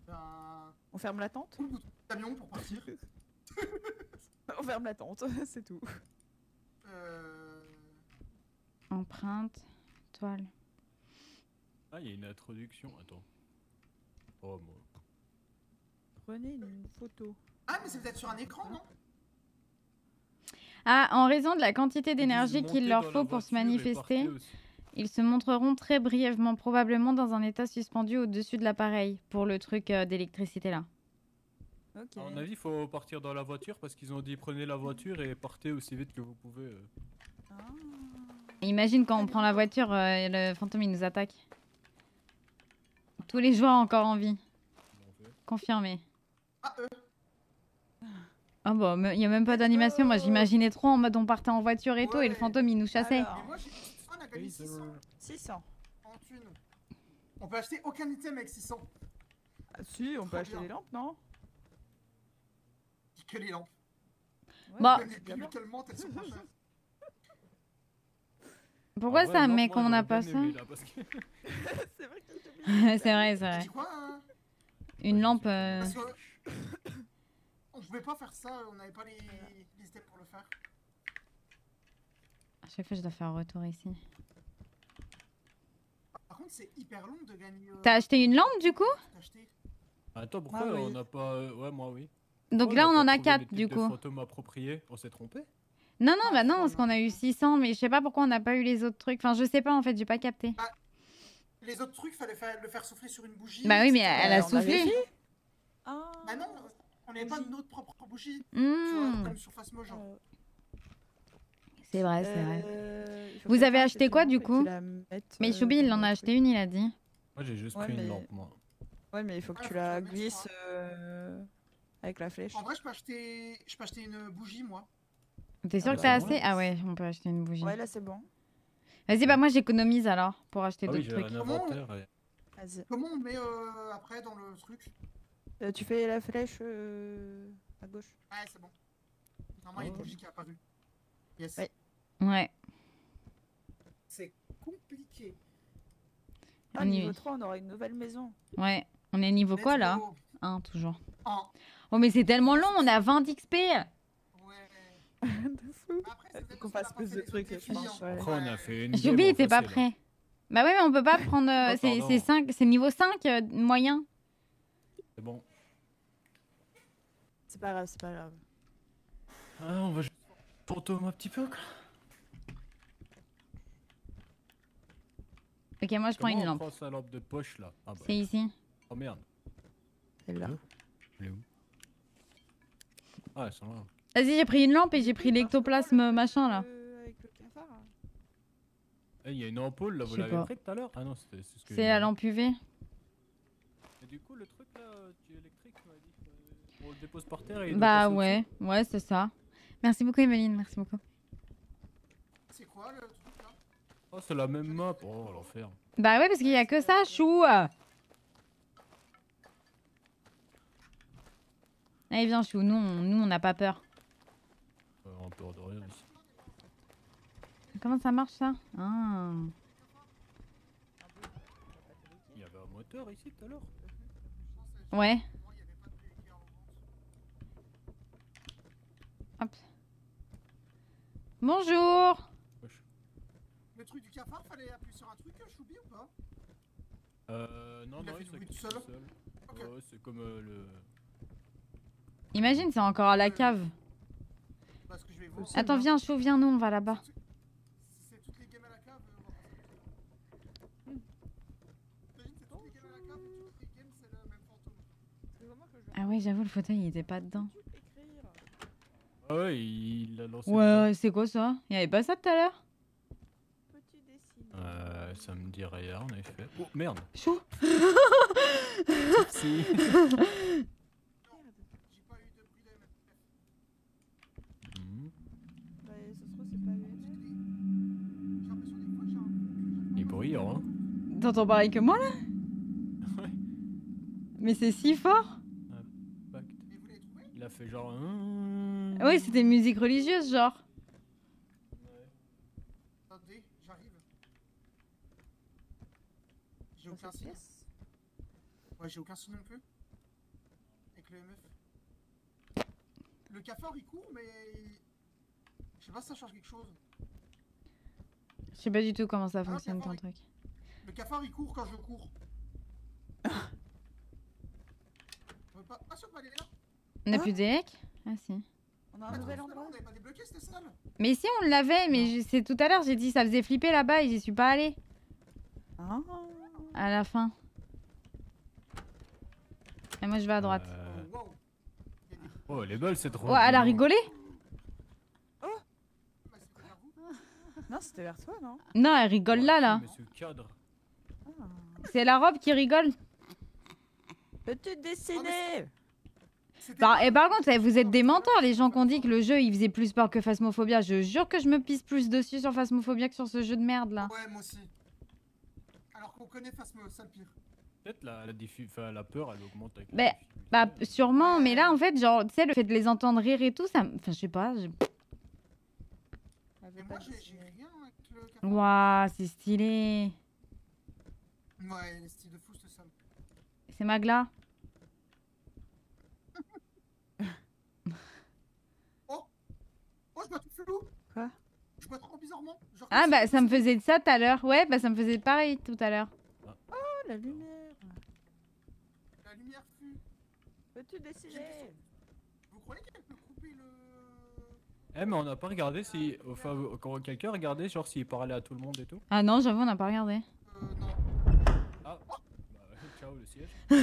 Bah... On ferme la tente? Camion pour partir. On ferme la tente, c'est tout. Euh... Empreinte, toile... Ah, il y a une introduction, attends. Oh, moi... Prenez une photo. Ah mais c'est peut-être sur un écran non? Ah, en raison de la quantité d'énergie qu'il leur faut pour se manifester, ils se montreront très brièvement, probablement dans un état suspendu au-dessus de l'appareil, pour le truc euh, d'électricité là. Okay. À mon avis, il faut partir dans la voiture parce qu'ils ont dit prenez la voiture et partez aussi vite que vous pouvez. Euh. Ah. Imagine quand on prend la voiture, euh, le fantôme il nous attaque. Tous les joueurs encore en vie. Confirmé. Ah, euh. Oh bon, il n'y a même pas d'animation. Moi j'imaginais trop en mode on partait en voiture et ouais, tout et le fantôme il nous chassait. Alors, mais moi, on a gagné six cents. On peut acheter aucun item avec six cents. Ah, si, on peut acheter des lampes, non? Que les lampes. Ouais, bah. Pourquoi ah ouais, ça, non, mec, on n'a pas ça? C'est vrai, c'est vrai. vrai. Quoi, hein? Une lampe. Euh... Parce que... on pouvait pas faire ça, on n'avait pas les... les steps pour le faire. À chaque fois, je dois faire un retour ici. Par contre, c'est hyper long de gagner. Euh... T'as acheté une lampe du coup? Attends, pourquoi ah, oui. on n'a pas. Ouais, moi, oui. Donc oh, là, on, on en a quatre du coup. Fantômes appropriés, on s'est trompé? Non, non, bah non, parce qu'on a eu six cents, mais je sais pas pourquoi on n'a pas eu les autres trucs. Enfin, je sais pas en fait, j'ai pas capté. Bah, les autres trucs, fallait faire, le faire souffler sur une bougie. Bah oui, mais elle, elle a soufflé. Ah bah non, on n'avait pas de notre propre bougie. Mmh. Tu vois, comme sur Phasmophobia. C'est vrai, c'est vrai. Euh, Vous avez acheté quoi du coup? Mais euh, Choubi, il en a acheté une, il a dit. Moi, j'ai juste ouais, pris mais... une lampe, moi. Ouais, mais il faut que ah, tu la glisses. Euh... Avec la flèche. En vrai, je peux acheter, je peux acheter une bougie, moi. T'es sûr ah que t'as assez? Ah ouais, on peut acheter une bougie. Ouais, là, c'est bon. Vas-y, bah moi, j'économise alors pour acheter ah d'autres oui, trucs. Comment on... Ouais. Comment on met euh, après dans le truc euh, tu fais la flèche euh, à gauche. Ouais, c'est bon. Normalement, il y a une bougie qui est apparue. Yes. Ouais. Ouais. C'est compliqué. Ah, on niveau trois, on aura une nouvelle maison. Ouais. On est niveau Let's quoi, go. Là un, toujours. un. Oh mais c'est tellement long, on a vingt X P. Ouais. Après, qu'on fasse plus de trucs, je pense. Ouais. Après, on a fait une. J'oublie, t'es pas prêt. Là. Bah ouais, mais on peut pas prendre. Euh, oh, c'est cinq, c'est niveau cinq euh, moyen. C'est bon. C'est pas grave, c'est pas grave. Ah, on va juste fantôme un petit peu. Quoi. Ok, moi je prends Comment une lampe. On prend sa lampe de poche là. Ah, bah. C'est ici. Oh merde. Elle est là. Elle est où? Ah, elles sont là. Vas-y, j'ai pris une lampe et j'ai pris l'ectoplasme machin là. Euh, avec le cafard. Il hey, y a une ampoule là, vous l'avez pris tout à l'heure? Ah non, c'était ce que. C'est la lampe U V. Et du coup, le truc là, tu es électrique, tu m'as dit. On le dépose par terre et. Bah ouais, dessus. Ouais, c'est ça. Merci beaucoup, Emeline, merci beaucoup. C'est quoi le truc là? Oh, c'est la même map. Oh, l'enfer. Bah ouais, parce qu'il y a que ça, chou. Allez viens Chou, nous on nous, n'a pas peur. Euh, on peut de rien aussi. Comment ça marche ça? Ah. Il y avait un moteur ici tout à l'heure. Ouais. Hop. Bonjour. Le truc du cafard, fallait appuyer sur un truc Choubi ou pas? Euh non, il non, c'est seul. seul. Okay. Ouais, c'est comme euh, le... Imagine, c'est encore à la cave. Parce que je vais voir. Attends, viens, Chou, viens, nous, on va là-bas. Si c'est toutes les games à la cave, on va passer. Imagine, c'est toutes les games à la cave et toutes les games, c'est le même fantôme. Ah, ouais, j'avoue, le fauteuil, il était pas dedans. Ah, ouais, il l'a lancé. Ouais, c'est quoi ça? Il y avait pas ça tout à l'heure? Euh, ça me dit rien, en effet. Oh, merde. Chou. Si. Hein. T'entends pareil que moi là? Ouais. Mais c'est si fort. Il a fait genre. Ah oui, c'était musique religieuse genre. Ouais. Attendez, j'arrive. J'ai aucun signe. Ouais, j'ai aucun signe non plus. Avec le E M F. Le cafard il court mais je sais pas si ça change quelque chose. Je sais pas du tout comment ça fonctionne ah, ton truc. Il... Le cafard il court quand je cours. On n'a plus d'E H C? Ah si. On a un nouvel endroit. On n'avait pas débloqué cette salle. Mais si, on l'avait, mais c'est tout à l'heure, j'ai dit ça faisait flipper là-bas et j'y suis pas allée. Ah. À la fin. Et moi je vais à droite. Euh... Oh, les balles, c'est trop. Oh, elle a rigolé. Oh. Non, c'était vers toi, non? Non, elle rigole là, là. C'est la robe qui rigole. Peux-tu te dessiner? Par, et par contre, vous êtes des menteurs, les gens qui ont dit que le jeu il faisait plus peur que Phasmophobia. Je jure que je me pisse plus dessus sur Phasmophobia que sur ce jeu de merde là. Ouais, moi aussi. Alors qu'on connaît Phasmo, ça le pire. Peut-être la, la, la peur elle augmente avec bah, la... bah, sûrement, mais là en fait, genre, tu sais, le fait de les entendre rire et tout, ça. Enfin, je sais pas. Mais moi, j'ai rien avec le. Waouh, c'est stylé. Ouais, il est stylé de fou ce sol. C'est Magla. Je vois tout flou. Quoi? Je vois trop bizarrement. Genre ah bah ça me faisait de ça tout à l'heure. Ouais bah ça me faisait pareil tout à l'heure. Oh la lumière. La lumière fut. Peux-tu décider? Vous croyez qu'elle peut couper le... Eh mais on n'a pas regardé si... Enfin quelqu'un regardait genre s'il parlait à tout le monde et tout. Ah non j'avoue on n'a pas regardé. Euh non. Ah oh. Bah ciao le siège. Wow.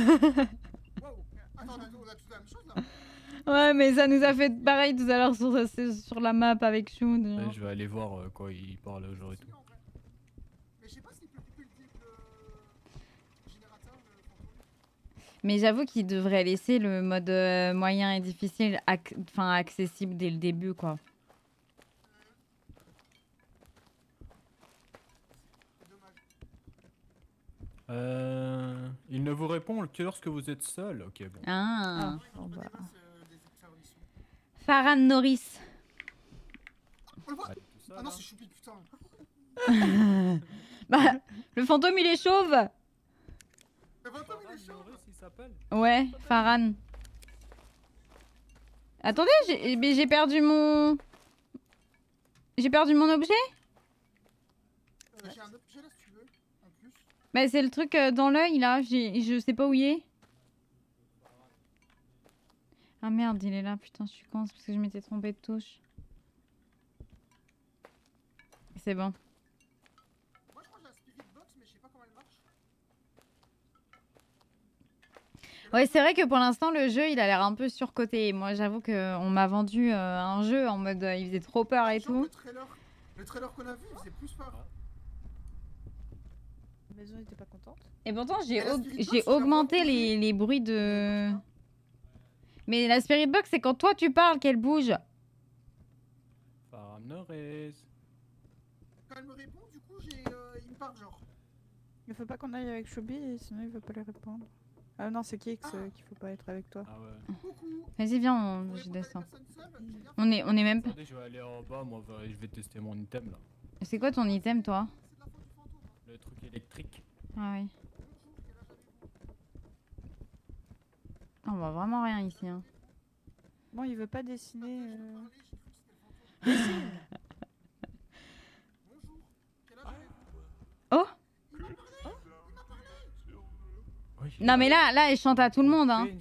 Attends on a, on a tous la même chose là. Ouais, mais ça nous a fait pareil tout à l'heure sur, sur la map avec Shun. Ouais, je vais aller voir euh, quoi il parle aujourd'hui. En fait. Mais je sais pas s'il peut couper le type de générateur de contrôle. Mais j'avoue qu'il devrait laisser le mode euh, moyen et difficile, ac... enfin accessible dès le début quoi. Euh... Il ne vous répond que lorsque vous êtes seul. Ok, bon. Ah, ah bon, bah. Farran Norris. Oh, ouais, ça, ah non, c'est choupi, putain. Bah, le fantôme il est chauve. Le fantôme il est chauve. Norris, il s'appelle. Ouais, Farran. Attendez, j'ai perdu mon... J'ai perdu mon objet euh, j'ai un objet là si tu veux, en plus. Bah c'est le truc dans l'œil là, je sais pas où il est. Ah merde, il est là, putain, je suis con, c'est parce que je m'étais trompée de touche. C'est bon. Moi je crois que j'ai la Spirit Box, mais je sais pas comment elle marche. Ouais, c'est vrai que pour l'instant, le jeu, il a l'air un peu surcoté. Moi, j'avoue qu'on m'a vendu euh, un jeu en mode, euh, il faisait trop peur et tout. Le trailer, le trailer qu'on a vu, il faisait plus peur. La maison n'était pas contente. Et pourtant, j'ai au augmenté les, les bruits de... Mais la Spirit Box, c'est quand toi tu parles qu'elle bouge. Farran Norris. Quand elle me répond, du coup, j'ai, euh, il me parle genre. Il faut pas qu'on aille avec Choubi, sinon il va pas lui répondre. Ah non, c'est qui ah. qu'il faut pas être avec toi. Ah ouais. Vas-y, viens, on... je descends. On est, on est même pas. Je vais aller en bas, moi, je vais tester mon item là. C'est quoi ton item, toi? Le truc électrique. Ah oui. On voit vraiment rien ici. Hein. Bon, il veut pas dessiner. Euh... oh, oh. Non mais là, là, elle chante à tout le monde. Hein. Je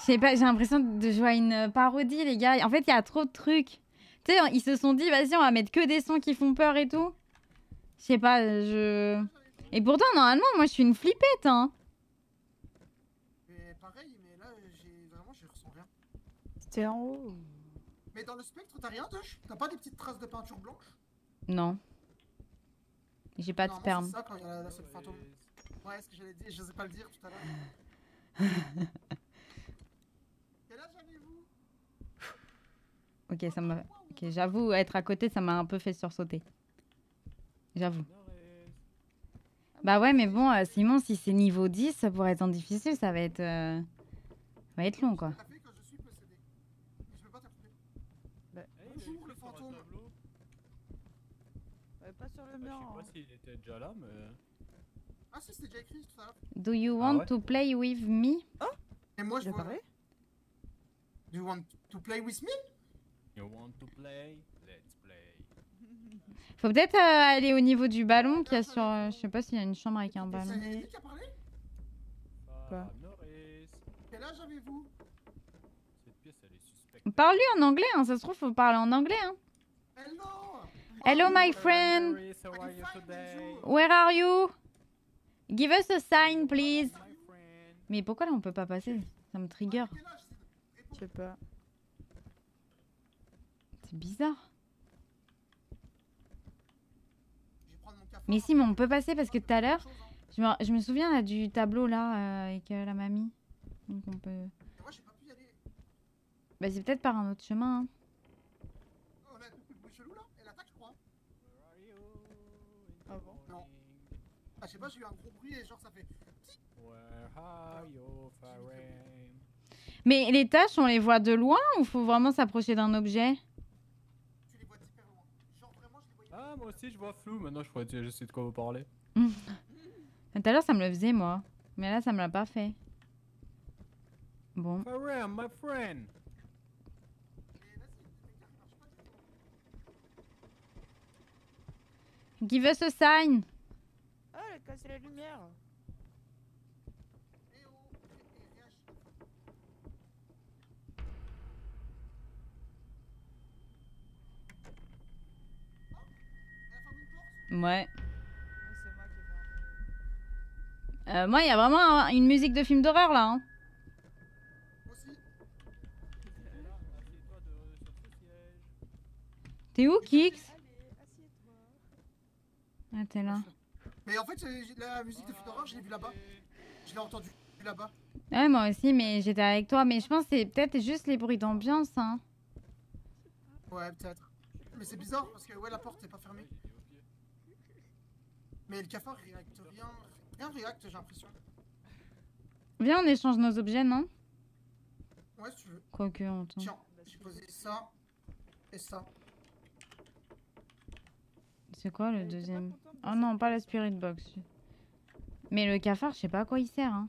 sais pas, j'ai l'impression de jouer à une parodie, les gars. En fait, il y a trop de trucs. Tu sais, ils se sont dit, vas-y, on va mettre que des sons qui font peur et tout. Je sais pas, je... Et pourtant, normalement, moi, je suis une flippette, hein. Mais pareil, mais là, vraiment, je ressens rien. C'était en haut. Mais dans le spectre, t'as rien, Tosh? T'as pas des petites traces de peinture blanche? Non. J'ai pas de sperme. C'est ça, quand il y a la seule fantôme. Ouais, ce que j'allais dire, je sais pas le dire tout à l'heure. Quel âge avez-vous? Ok, ça m'a... Ok, j'avoue, être à côté, ça m'a un peu fait sursauter. J'avoue. Bah ouais, mais bon, Simon, si c'est niveau dix, pour être en difficile, ça va être, euh... ça va être long, quoi. Do you want ah ouais. to play with me? Oh et moi, je vois... Do you want to play with me? You want to play? Let's play. Faut peut-être euh, aller au niveau du ballon qu'il y a sur... Euh, je sais pas s'il y a une chambre avec un ballon. pas. Quel âge avez-vous? Parle-lui en anglais, hein. Ça se trouve, faut parler en anglais. Hein. Hello. Hello, my friend. Where are you? Give us a sign, please. Mais pourquoi là on peut pas passer? Ça me trigger. Je sais pas. C'est bizarre. Mais si, mais on peut passer parce que tout à l'heure, je me, je me souviens là, du tableau là euh, avec euh, la mamie. Donc on peut. Bah c'est peut-être par un autre chemin. Hein. Ah bon? Non. Ah, je sais pas, j'ai eu un gros bruit et genre ça fait. Mais les tâches, on les voit de loin ou faut vraiment s'approcher d'un objet? Tu les vois super loin. Genre vraiment, je les voyais. Ah, moi aussi, je vois flou. Maintenant, je, vois, je sais de quoi vous parlez. Tout à l'heure, ça me le faisait, moi. Mais là, ça me l'a pas fait. Bon. Farran, my friend. Give us a sign. Ah, elle a cassé la lumière. Ouais. Euh, moi, il y a vraiment un, une musique de film d'horreur là. Hein. T'es où, Kix? Ah, t'es là. Mais en fait, la musique de film d'horreur, je l'ai vue là-bas. Je l'ai entendue là-bas. Ouais, moi aussi, mais j'étais avec toi. Mais je pense que c'est peut-être juste les bruits d'ambiance. Hein. Ouais, peut-être. Mais c'est bizarre parce que ouais, la porte n'est pas fermée. Mais le cafard réacte rien. Rien réacte, j'ai l'impression. Viens, on échange nos objets, non? Ouais, si tu veux. Quoique, on t'en... Tiens, j'ai posé ça et ça. C'est quoi le deuxième? Oh non, pas la Spirit Box. Mais le cafard, je sais pas à quoi il sert. Hein.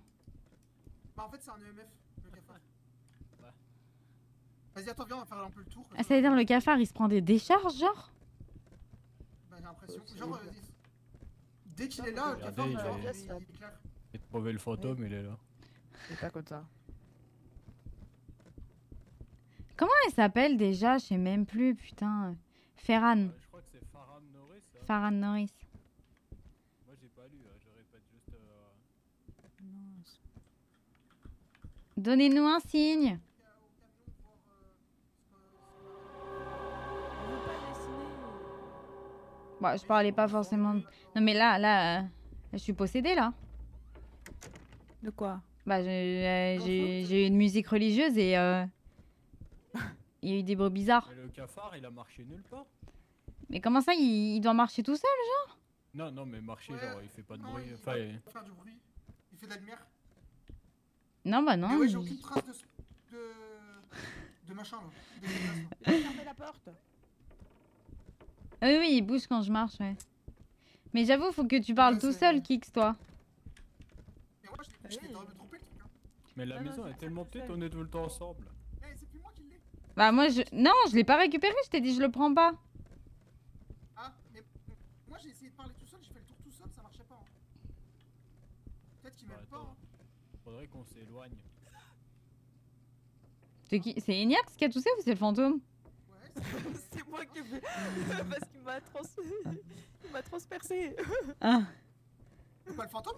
Bah, en fait, c'est un E M F, le cafard. Ouais. Vas-y, attends, viens, on va faire un peu le tour. Ah, ça veut dire le cafard, il se prend des décharges, genre? Bah, j'ai l'impression. Genre, euh, dès qu'il est là, regardez, il, genre, est... il est clair. Il a trouvé le fantôme, oui. Il est là. Il est pas comme ça. Comment elle s'appelle déjà? Je sais même plus, putain. Farran. Euh, je crois que c'est Farran Norris. Hein. Farran Norris. Moi j'ai pas lu, hein. Je répète juste. Euh... Non, donnez-nous un signe. Bon, je parlais pas forcément de... Non mais là, là, euh, je suis possédée là. De quoi? Bah j'ai eu une musique religieuse et euh, il y a eu des bruits bizarres. Mais le cafard il a marché nulle part. Mais comment ça il, il doit marcher tout seul genre? Non non mais marcher ouais, genre il fait pas de non, bruit. Il enfin, fait il... faire du bruit. Il fait de la lumière. Non bah non. Ouais, il... j'ai aucune trace de... de... de machin là. Il a fermé la porte. Ah oui, oui, il bouge quand je marche, ouais. Mais j'avoue, faut que tu parles ouais, tout seul, Kix, toi. Mais ouais, je t'ai dans le tromper, le truc, hein. Mais la ah maison non, est, est tellement petite, on est tout le temps ensemble. Mais c'est plus moi qui l'ai. Bah moi, je... Non, je l'ai pas récupéré, je t'ai dit, je le prends pas. Ah, mais moi j'ai essayé de parler tout seul, j'ai fait le tour tout seul, ça marchait pas. Hein. Peut-être qu'il m'aime bah, pas. Hein. Faudrait qu'on s'éloigne. C'est qui... C'est Ignax qui a toussé ou c'est le fantôme? C'est moi qui parce qu'il m'a trans... il m'a transpercé. Ah. C'est pas le fantôme?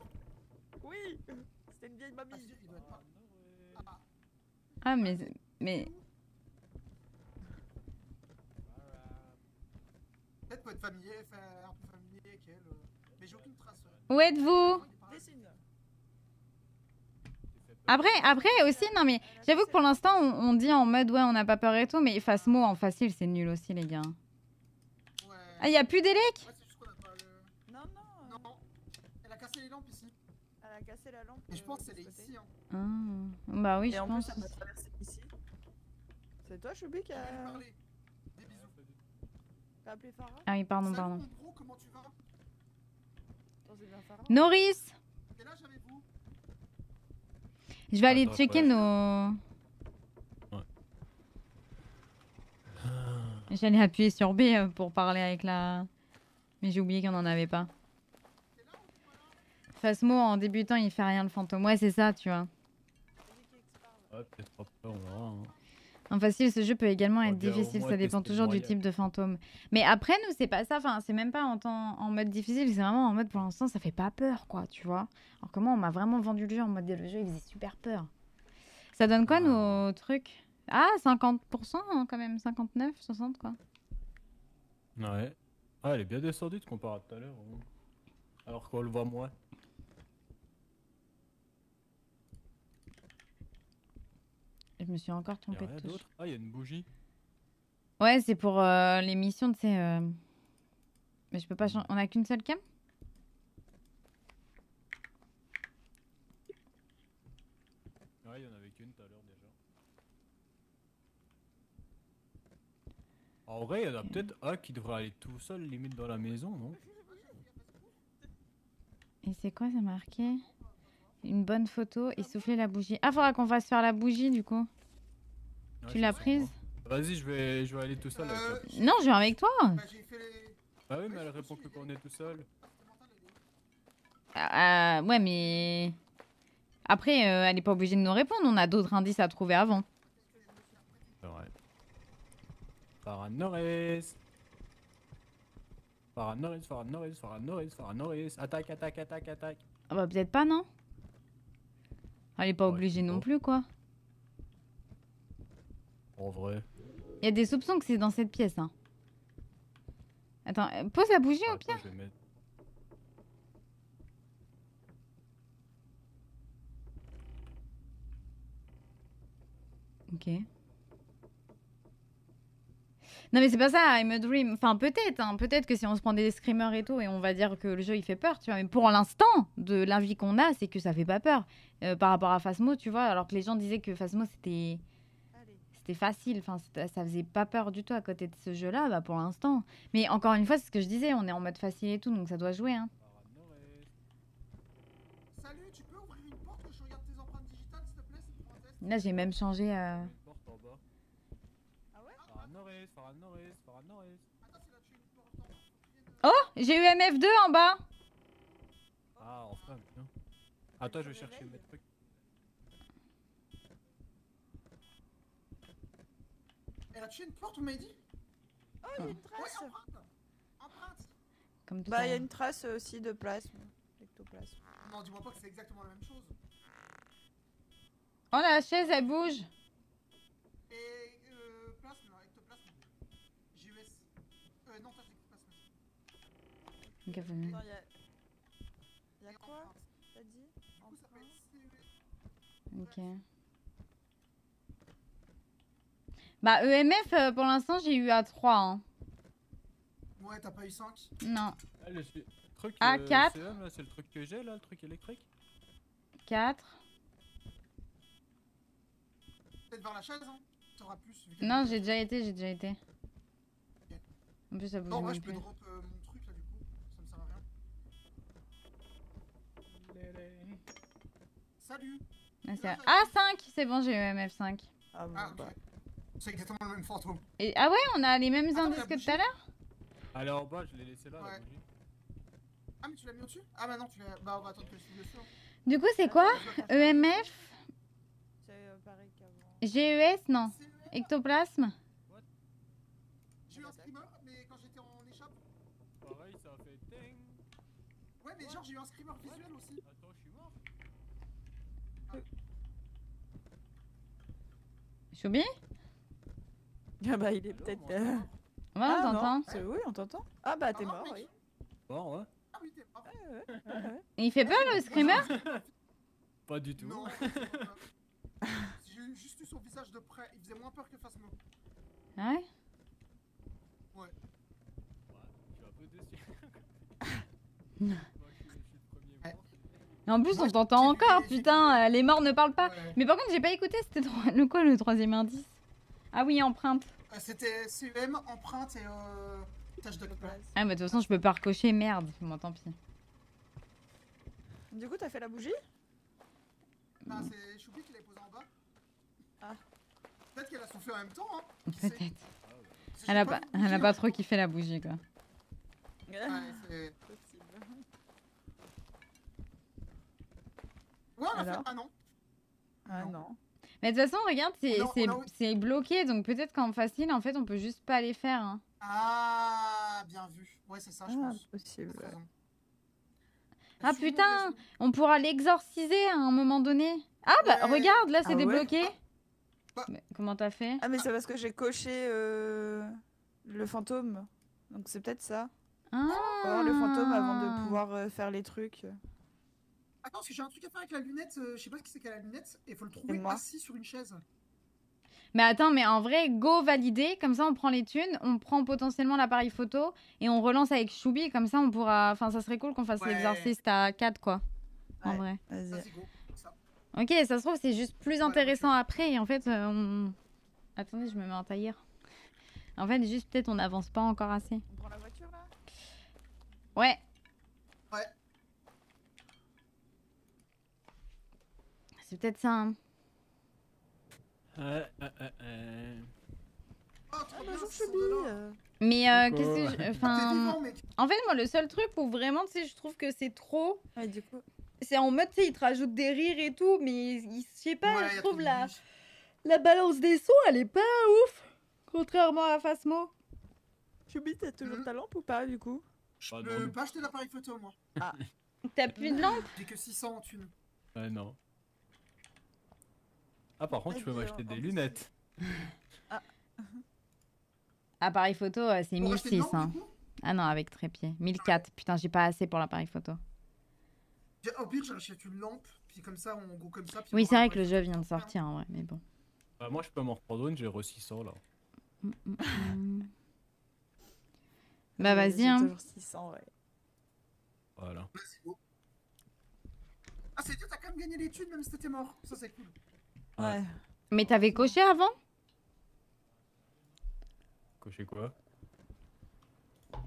Oui, c'était une vieille mamie. Ah mais mais. Peut-être faut être familier, un peu familier avec elle. Mais j'ai aucune trace. Où êtes-vous? Après, après aussi, non mais j'avoue que pour l'instant on, on dit en mode ouais on n'a pas peur et tout, mais Phasmo en facile c'est nul aussi les gars. Ouais. Ah y'a plus d'élec ouais, le... Non, non, non. Elle a cassé les lampes ici. Elle a cassé la lampe. Et je pense qu'elle est ici. Hein. Ah. Bah oui, et je en pense. Plus, elle m'a traversé ici. C'est toi, Choubi qui a... T'as appelé Farah? Ah oui, pardon, pardon. Salut, mon gros, comment tu vas? Attends, c'est bien Farah. Norris. Quel âge avez-vous? Je vais ah, aller checker ouais. nos... Ouais. J'allais appuyer sur B pour parler avec la... Mais j'ai oublié qu'on en avait pas. Phasmo, en débutant, il fait rien le fantôme. Ouais, c'est ça, tu vois. Ouais, peut-être pas peur, on verra, hein. En facile, ce jeu peut également être difficile, ça dépend toujours du type de fantôme. Mais après, nous, c'est pas ça, enfin, c'est même pas en, temps, en mode difficile, c'est vraiment en mode, pour l'instant, ça fait pas peur, quoi, tu vois. Alors que moi, on m'a vraiment vendu le jeu en mode, le jeu, il faisait super peur. Ça donne quoi, nos trucs? Ah, cinquante pour cent, hein, quand même, cinquante-neuf, soixante, quoi. Ouais. Ah, elle est bien descendue, de comparé à tout à l'heure. Alors qu'on le voit moins. Je me suis encore trompée de touche. Ah, il y a une bougie. Ouais, c'est pour euh, l'émission, tu sais. Euh... Mais je peux pas changer. On a qu'une seule cam? Ouais, il y en avait qu'une tout à l'heure déjà. En vrai, il y en a peut-être un qui devrait aller tout seul, limite dans la maison, non? Et c'est quoi, ça marqué? Une bonne photo et souffler la bougie. Ah, faudra qu'on fasse faire la bougie du coup. Ouais, tu l'as prise? Vas-y, je vais, je vais aller tout seul. Avec euh, la... Non, je vais avec toi. Bah, les... bah oui, mais elle répond que quand on est tout seul. Euh, ouais, mais après, euh, elle n'est pas obligée de nous répondre. On a d'autres indices à trouver avant. C'est vrai. Farran Norris. Farran Norris, Farran Norris, Farran Norris, Farran Norris. Attaque, attaque, attaque, attaque. Ah bah peut-être pas, non? Elle est pas ouais, obligée non plus, quoi. En vrai. Il y a des soupçons que c'est dans cette pièce, hein. Attends, pose la bougie ah, au pire. Mettre... Ok. Non mais c'est pas ça, I'm a dream. Enfin peut-être, hein, peut-être que si on se prend des screamers et tout et on va dire que le jeu il fait peur, tu vois. Mais pour l'instant, de l'avis qu'on a, c'est que ça fait pas peur euh, par rapport à Phasmo, tu vois. Alors que les gens disaient que Phasmo c'était c'était facile, enfin ça faisait pas peur du tout à côté de ce jeu-là, bah pour l'instant. Mais encore une fois, c'est ce que je disais, on est en mode facile et tout, donc ça doit jouer, hein. Salut, tu peux ouvrir une porte que je regarde tes empreintes digitales, s'il te plaît, c'est une parenthèse. Là j'ai même changé. Euh... Oh, j'ai eu E M F deux en bas. Ah, enfin, bien. Attends, je vais chercher mes trucs. Elle a tué une porte, on m'a dit. Oh, il y a une trace. Ouais, empreinte. Empreinte. Comme bah, il y a une trace aussi de plasme. Ectoplasme. Non, dis-moi pas que c'est exactement la même chose. Oh, la chaise, elle bouge. Et... Il y a quoi? T'as dit? Ok. Bah, E M F, pour l'instant, j'ai eu à trois. Hein. Ouais, t'as pas eu cinq? Non. Ah, le truc, ah, euh, quatre. C'est le truc que j'ai, là, le truc électrique. quatre. Peut-être dans la chaise, hein? T'auras plus. Non, j'ai déjà été, j'ai déjà été. Okay. En plus, ça bouge. Non, moi, je peux drop euh, mon truc, là, du coup. Salut. Ah, c'est ah, cinq, c'est bon, j'ai eu E M F cinq. Ah bon, ah, bah. C'est exactement le même fantôme. Et... Ah ouais, on a les mêmes ah, indices que tout à l'heure. Elle est en bas, je l'ai laissé là. Ouais. La bougie. Ah mais tu l'as mis au-dessus? Ah bah non, tu l'as... Bah on va attendre que je suis dessus. Du coup, c'est quoi? E M F euh, pareil G E S, non. Ectoplasme. J'ai eu un screamer, mais quand j'étais en échappe. Pareil, ça a fait ding. Ouais, mais genre j'ai eu un screamer visuel aussi. Attends, je suis mort. Choubi? Ah bah il est peut-être... Ouais, euh... ah, on t'entend. Oui, on t'entend. Ah bah t'es mort, oui. Mort, ouais. Ah oui, t'es mort. Ah, ouais, ouais. Il fait peur le screamer? Pas du tout. Non, j'ai juste eu son visage de près, il faisait moins peur que Phasmo. Ah ouais? Ouais. Ouais, je suis un peu déçu. En plus, on t'entend encore, putain, les morts ne parlent pas. Ouais. Mais par contre, j'ai pas écouté, c'était le quoi le troisième indice? Ah oui, empreinte. Euh, c'était C E M, empreinte et euh, tâche de place. Ah, mais de toute façon, je peux pas recocher, merde, bon, tant pis. Du coup, t'as fait la bougie? Bah, ben, c'est Choupi qui l'a posée en bas. Ah. Peut-être qu'elle a soufflé en même temps, hein. Peut-être. Elle a pas, pas, bougie, elle a pas trop kiffé la bougie, quoi. Ouais, c'est... on a fait un an. Un an. Mais de toute façon, regarde, c'est bloqué, donc peut-être qu'en facile, en fait, on peut juste pas les faire. Hein. Ah, bien vu. Ouais, c'est ça, je ah, pense. Possible. Ah putain, on pourra l'exorciser à un moment donné. Ah bah, ouais. Regarde, là, c'est ah, débloqué. Ouais. Bah. Mais comment t'as fait? Ah, mais c'est parce que j'ai coché euh, le fantôme. Donc c'est peut-être ça. Ah. Avoir le fantôme avant de pouvoir euh, faire les trucs. Attends, parce que j'ai un truc à faire avec la lunette, euh, je sais pas ce que c'est qu'à la lunette, et faut le trouver assis sur une chaise. Mais attends, mais en vrai, go valider, comme ça on prend les thunes, on prend potentiellement l'appareil photo, et on relance avec Choubi, comme ça on pourra... Enfin, ça serait cool qu'on fasse ouais. l'exorciste à quatre, quoi. Ouais. En vrai. Vas-y. Ok, ça se trouve, c'est juste plus intéressant ouais, après, et en fait, euh, on... Attendez, je me mets en tailleur. En fait, juste peut-être on n'avance pas encore assez. On prend la voiture, là? Ouais. Ouais. C'est peut-être ça, hein. Euh, euh, euh... Oh, ah, bonjour, Choubi. Mais euh, qu'est-ce que je... Enfin... En fait, moi, le seul truc où vraiment, tu sais, je trouve que c'est trop... Ouais, du coup... C'est en mode, tu sais, ils te rajoutent des rires et tout, mais je sais pas, ouais, je trouve la... la balance des sons, elle est pas ouf. Contrairement à Phasmo. Choubi, t'as toujours mmh. ta lampe ou pas, du coup? Je peux pas, pas acheter l'appareil photo, moi. Ah. T'as plus de lampe? J'ai que six cents en thunes. Ouais, non. Ah, par contre, tu peux m'acheter des lunettes. Ah. Appareil photo, c'est mille six cents. Hein. Ah non, avec trépied. mille quatre. Putain, j'ai pas assez pour l'appareil photo. Au pire, j'achète une lampe, puis comme ça, on go comme ça. Puis oui, c'est vrai que le jeu vient de sortir en vrai, mais bon. Bah, moi, je peux m'en reprendre une, j'ai re six cents là. Mm, mm, mm. bah, vas-y. Hein. six cents, ouais. Voilà. Bah, c'est beau. Ah, c'est dur, t'as quand même gagné l'étude, même si t'étais mort. Ça, c'est cool. Ouais. Mais t'avais coché avant? Coché quoi?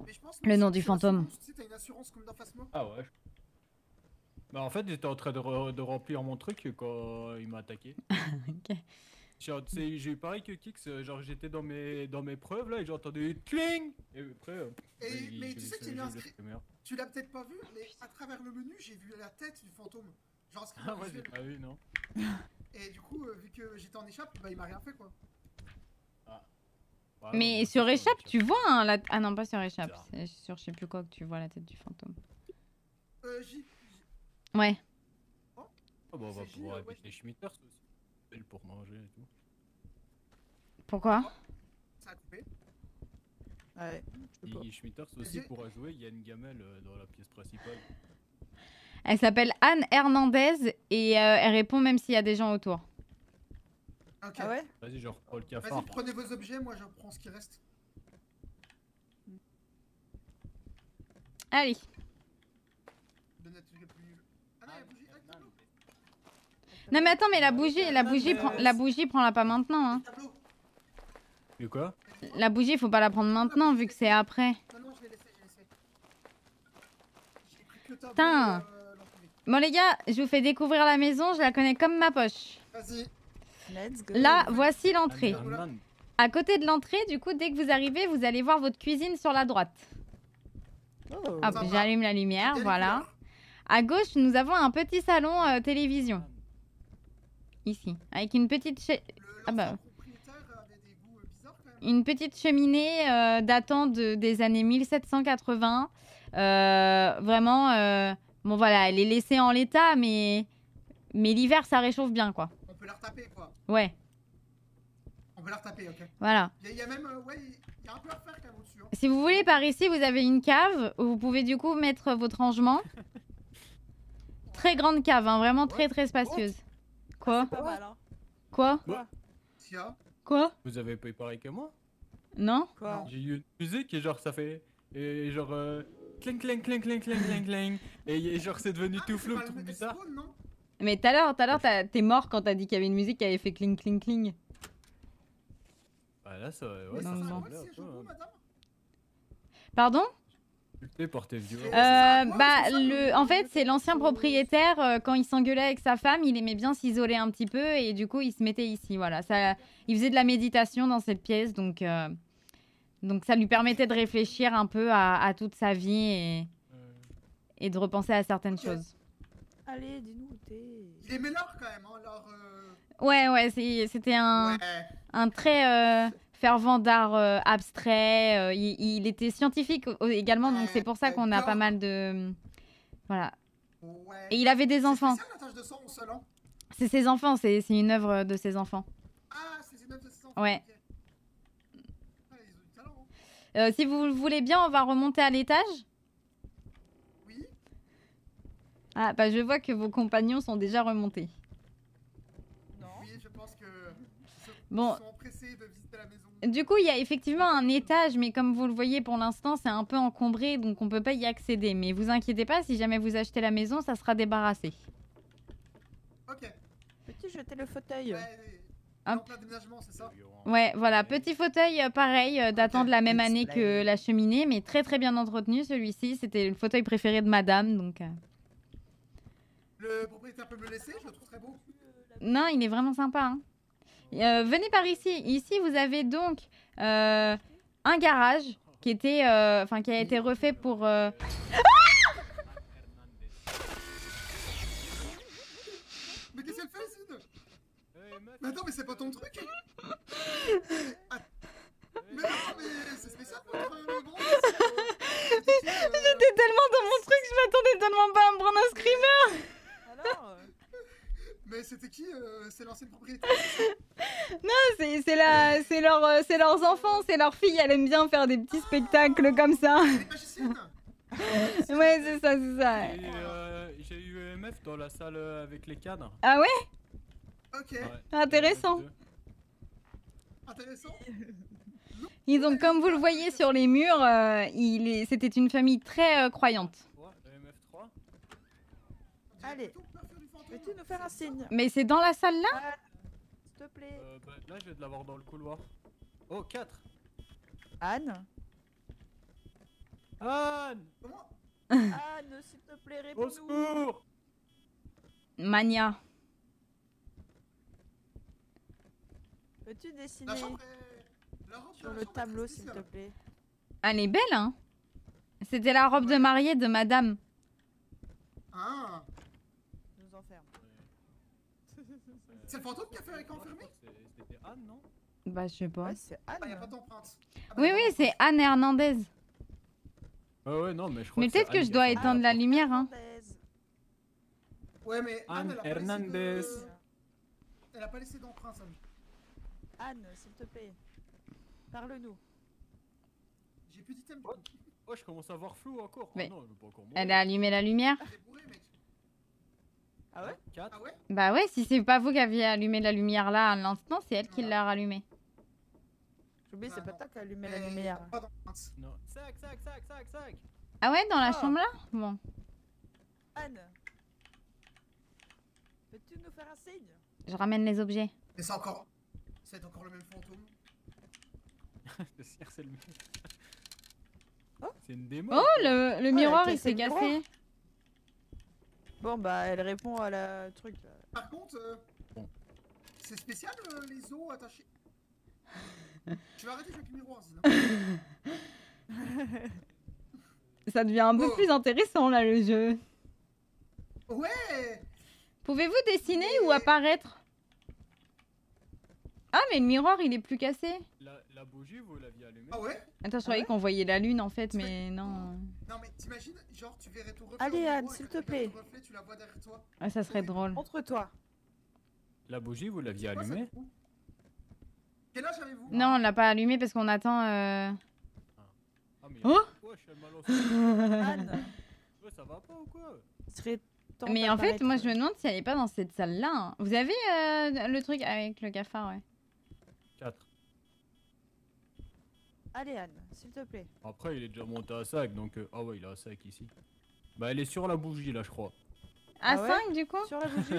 Mais je pense que le nom du fantôme. Tu sais, t'as une assurance comme dans Phasmo. Ah ouais. Bah en fait, j'étais en train de, re de remplir mon truc quand il m'a attaqué. Ok. J'ai eu pareil que Kix, genre j'étais dans mes, dans mes preuves là et j'ai entendu tling. Et après. Euh, et, il, mais tu sais que inscrit... tu l'as peut-être pas vu, mais à travers le menu, j'ai vu la tête du fantôme. Genre ce ah ouais, j'ai pas vu, non. Et du coup, euh, vu que j'étais en échappe, bah il m'a rien fait quoi. Ah. Voilà, mais sur échappe, tu vois hein, la... Ah non, pas sur échappe, c'est sur je sais plus quoi que tu vois la tête du fantôme. Euh, J. Ouais. Oh, oh bah on va pouvoir habiter les schmitters aussi. Elle pour manger et tout. Pourquoi? Ça a coupé. Ouais. Les schmitters aussi pourra jouer, il y a une gamelle euh, dans la pièce principale. Elle s'appelle Anne Hernandez et euh, elle répond même s'il y a des gens autour. Ok. Ah ouais. Vas-y, je reprends le cafard. Vas-y, prenez vos objets, moi je prends ce qui reste. Allez. Non mais attends, mais la bougie, la bougie, prend, la bougie prends-la pas maintenant. Hein. Et quoi? La bougie, faut pas la prendre maintenant vu que c'est après. Non, non, je vais laisser, je vais laisser. J'ai pris que putain. Bon les gars, je vous fais découvrir la maison, je la connais comme ma poche. Vas-y. Let's go. Là, voici l'entrée. À côté de l'entrée, du coup, dès que vous arrivez, vous allez voir votre cuisine sur la droite. Oh. Hop, j'allume la lumière, voilà. À gauche, nous avons un petit salon euh, télévision. Ici, avec une petite... Che... Ah bah. Une petite cheminée euh, datant de, des années mille sept cent quatre-vingts. Euh, vraiment... Euh... Bon voilà, elle est laissée en l'état, mais mais l'hiver ça réchauffe bien quoi. On peut la retaper quoi. Ouais. On peut la retaper, ok. Voilà. Il y a même, euh, ouais, il y a un peu à refaire quand même au-dessus. Hein. Si vous voulez, par ici vous avez une cave où vous pouvez du coup mettre votre rangement. Très grande cave, hein, vraiment ouais. très très spacieuse. Oh. Quoi ah, pas mal, hein. Quoi bah. Quoi Vous avez pas eu pareil que moi? Non. Quoi? J'ai eu une musique et genre ça fait et genre. Euh... Cling, cling, cling, cling, cling, cling, cling. Et genre, c'est devenu ah, tout flou, tout bizarre. Mais tout à l'heure, tout à l'heure, t'es mort quand t'as dit qu'il y avait une musique qui avait fait cling, cling, cling. Bah là, ça. Ouais, ça ressemble à quoi. Pardon ? Euh, bah, le, en fait, c'est l'ancien propriétaire, euh, quand il s'engueulait avec sa femme, il aimait bien s'isoler un petit peu et du coup, il se mettait ici. Voilà, ça, il faisait de la méditation dans cette pièce, donc. Euh... Donc ça lui permettait de réfléchir un peu à, à toute sa vie et, et de repenser à certaines okay. choses. Ah, Allez, dis-nous où t'es. Il est mélange quand même, hein, alors... Euh... Ouais, ouais, c'était un, ouais. un très euh, fervent d'art euh, abstrait. Euh, il, il était scientifique également, ouais, donc c'est pour ça qu'on a pas mal de... Voilà. Ouais. Et il avait des enfants. C'est la tâche de son au salon. C'est ses enfants, c'est une œuvre de ses enfants. Ah, c'est une œuvre de ses enfants. Ouais. Euh, si vous voulez bien, on va remonter à l'étage. Oui. Ah, bah je vois que vos compagnons sont déjà remontés. Non. Oui, je pense que... Bon. Ils sont pressés de visiter la maison. Du coup, il y a effectivement un étage, mais comme vous le voyez pour l'instant, c'est un peu encombré, donc on peut pas y accéder. Mais vous inquiétez pas, si jamais vous achetez la maison, ça sera débarrassé. Ok. Peux-tu jeter le fauteuil? Ouais, un plan d'aménagement, c'est ça? Ouais, voilà, petit fauteuil pareil, euh, datant okay. de la même année que la cheminée, mais très très bien entretenu celui-ci. C'était le fauteuil préféré de madame, donc... Euh... Le propriétaire peut me laisser, je le trouve très beau. Non, il est vraiment sympa. Hein. Euh, venez par ici. Ici, vous avez donc euh, un garage qui, était, euh, qui a été refait pour... Euh... Ah mais qu'est-ce qu'elle fait, Zine? Mais attends, mais c'est pas ton truc! Ah. Mais non, mais c'est spécial votre le bronze! J'étais tellement dans mon truc, je m'attendais tellement pas à me prendre un screamer! Alors? Mais c'était qui? euh, C'est l'ancienne propriétaire? Non, c'est la, c'est leur, euh, leurs enfants, c'est leur fille, elle aime bien faire des petits ah, spectacles comme ça! C'est magicienne! Ouais, c'est ça, c'est ça! J'ai euh, eu E M F dans la salle avec les cadres. Ah ouais? Ok. Ouais. Intéressant. Intéressant. Et donc, comme vous le voyez sur les murs, euh, est... c'était une famille très euh, croyante. E M F trois. Allez, peux-tu nous faire un signe? Mais c'est dans la salle là? Ah, s'il te plaît. Euh, bah, là, je vais de l'avoir dans le couloir. Oh, quatre. Anne. Anne. Comment? Anne, s'il te plaît, réponds-nous. Au secours. Magna. Peux-tu dessiner la chambre est... la robe sur le tableau, s'il te plaît? Elle est belle, hein? C'était la robe ouais. de mariée de madame. Ah! Nous enferme. C'est le fantôme qui a fait avec enfermé? C'était Anne, non? Bah, je sais pas. Ouais, c'est Anne. Ah, y a pas d'empreinte. Ah, bah, oui, oui, c'est Anne Hernandez. Ouais, ouais, non, mais je crois mais que peut-être que je dois éteindre la lumière, hein? Ouais, mais Anne, Anne Hernandez. De... Elle a pas laissé d'empreinte, Anne. Anne, s'il te plaît, parle-nous. J'ai plus d'item. Oh, oh, je commence à voir flou encore. Mais oh non, elle veut pas encore mourir. Elle a allumé la lumière. Ah ouais, ah ouais. Bah ouais, si c'est pas vous qui aviez allumé la lumière là à l'instant, c'est elle qui l'a rallumée. J'oublie, c'est pas toi qui a allumé la lumière. Non. Sac, sac, sac, sac, sac. Ah ouais, dans la oh. chambre là. Bon. Anne, peux-tu nous faire un signe? Je ramène les objets. Mais c'est encore... C'est encore le même fantôme. Le cerf, c'est le même. Oh, c'est une démo. Oh, le, le miroir, ouais, il s'est cassé. Miroir. Bon, bah, elle répond à la truc. Par contre, euh, bon. c'est spécial euh, les os attachés. Tu vas arrêter avec le miroir, sinon. Ça devient un peu oh. plus intéressant là, le jeu. Ouais. Pouvez-vous dessiner ouais. ou apparaître? Ah, mais le miroir, il est plus cassé. La, la bougie, vous l'aviez allumée. Ah ouais? Attends, je croyais ah ouais qu'on voyait la lune, en fait, mais non. Non, mais t'imagines, genre, tu verrais ton reflet. Allez, Anne, s'il te plaît. Reflet, tu la vois derrière toi. Ah, ça serait drôle. Entre toi. La bougie, vous l'aviez allumée? Quel âge avez-vous? Non, on l'a pas allumée parce qu'on attend... Euh... Ah, mais oh Anne. Ouais, ça va pas ou quoi? Serait... Mais en fait, moi, je me demande si elle est pas dans cette salle-là. Hein. Vous avez euh, le truc avec le cafard, ouais. quatre. Allez, Anne, s'il te plaît. Après, il est déjà monté à sac, donc... Euh... Ah ouais, il est à sac, ici. Bah, elle est sur la bougie, là, je crois. À ah ouais cinq, du coup? Sur la bougie.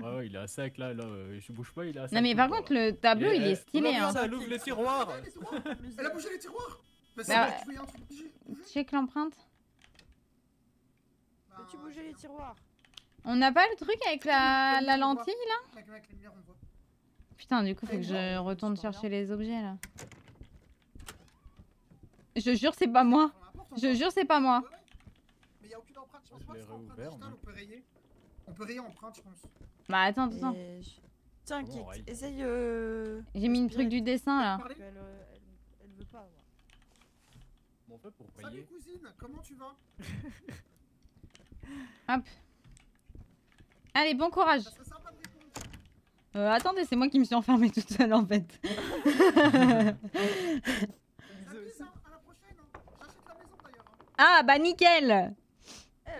Ouais, ouais, il est à sac, là, là. Euh, je bouge pas, il est à sac. Non, mais par contre, le tableau, il, il est stylé, non, hein. Ça, elle ouvre les tiroirs. Elle a bougé les tiroirs. Mais c'est vrai, tu voyais un truc bouger. Check l'empreinte. Peux-tu bouger les tiroirs? On n'a pas le truc avec la, la lentille là? Putain, du coup faut que je retourne chercher les objets là. Je jure c'est pas moi. Je jure c'est pas moi. y a aucune empreinte, je pense pas que c'est empreinte digitale, on peut rayer. On peut rayer empreinte, je pense. Bah attends, attends. T'inquiète, essaye. Euh... J'ai mis une truc du dessin là. Elle, elle, elle veut pas. Bon, on peut pour rayer. Salut cousine, comment tu vas? Hop. Allez, bon courage. Euh, attendez, c'est moi qui me suis enfermée toute seule en fait. Ah bah nickel.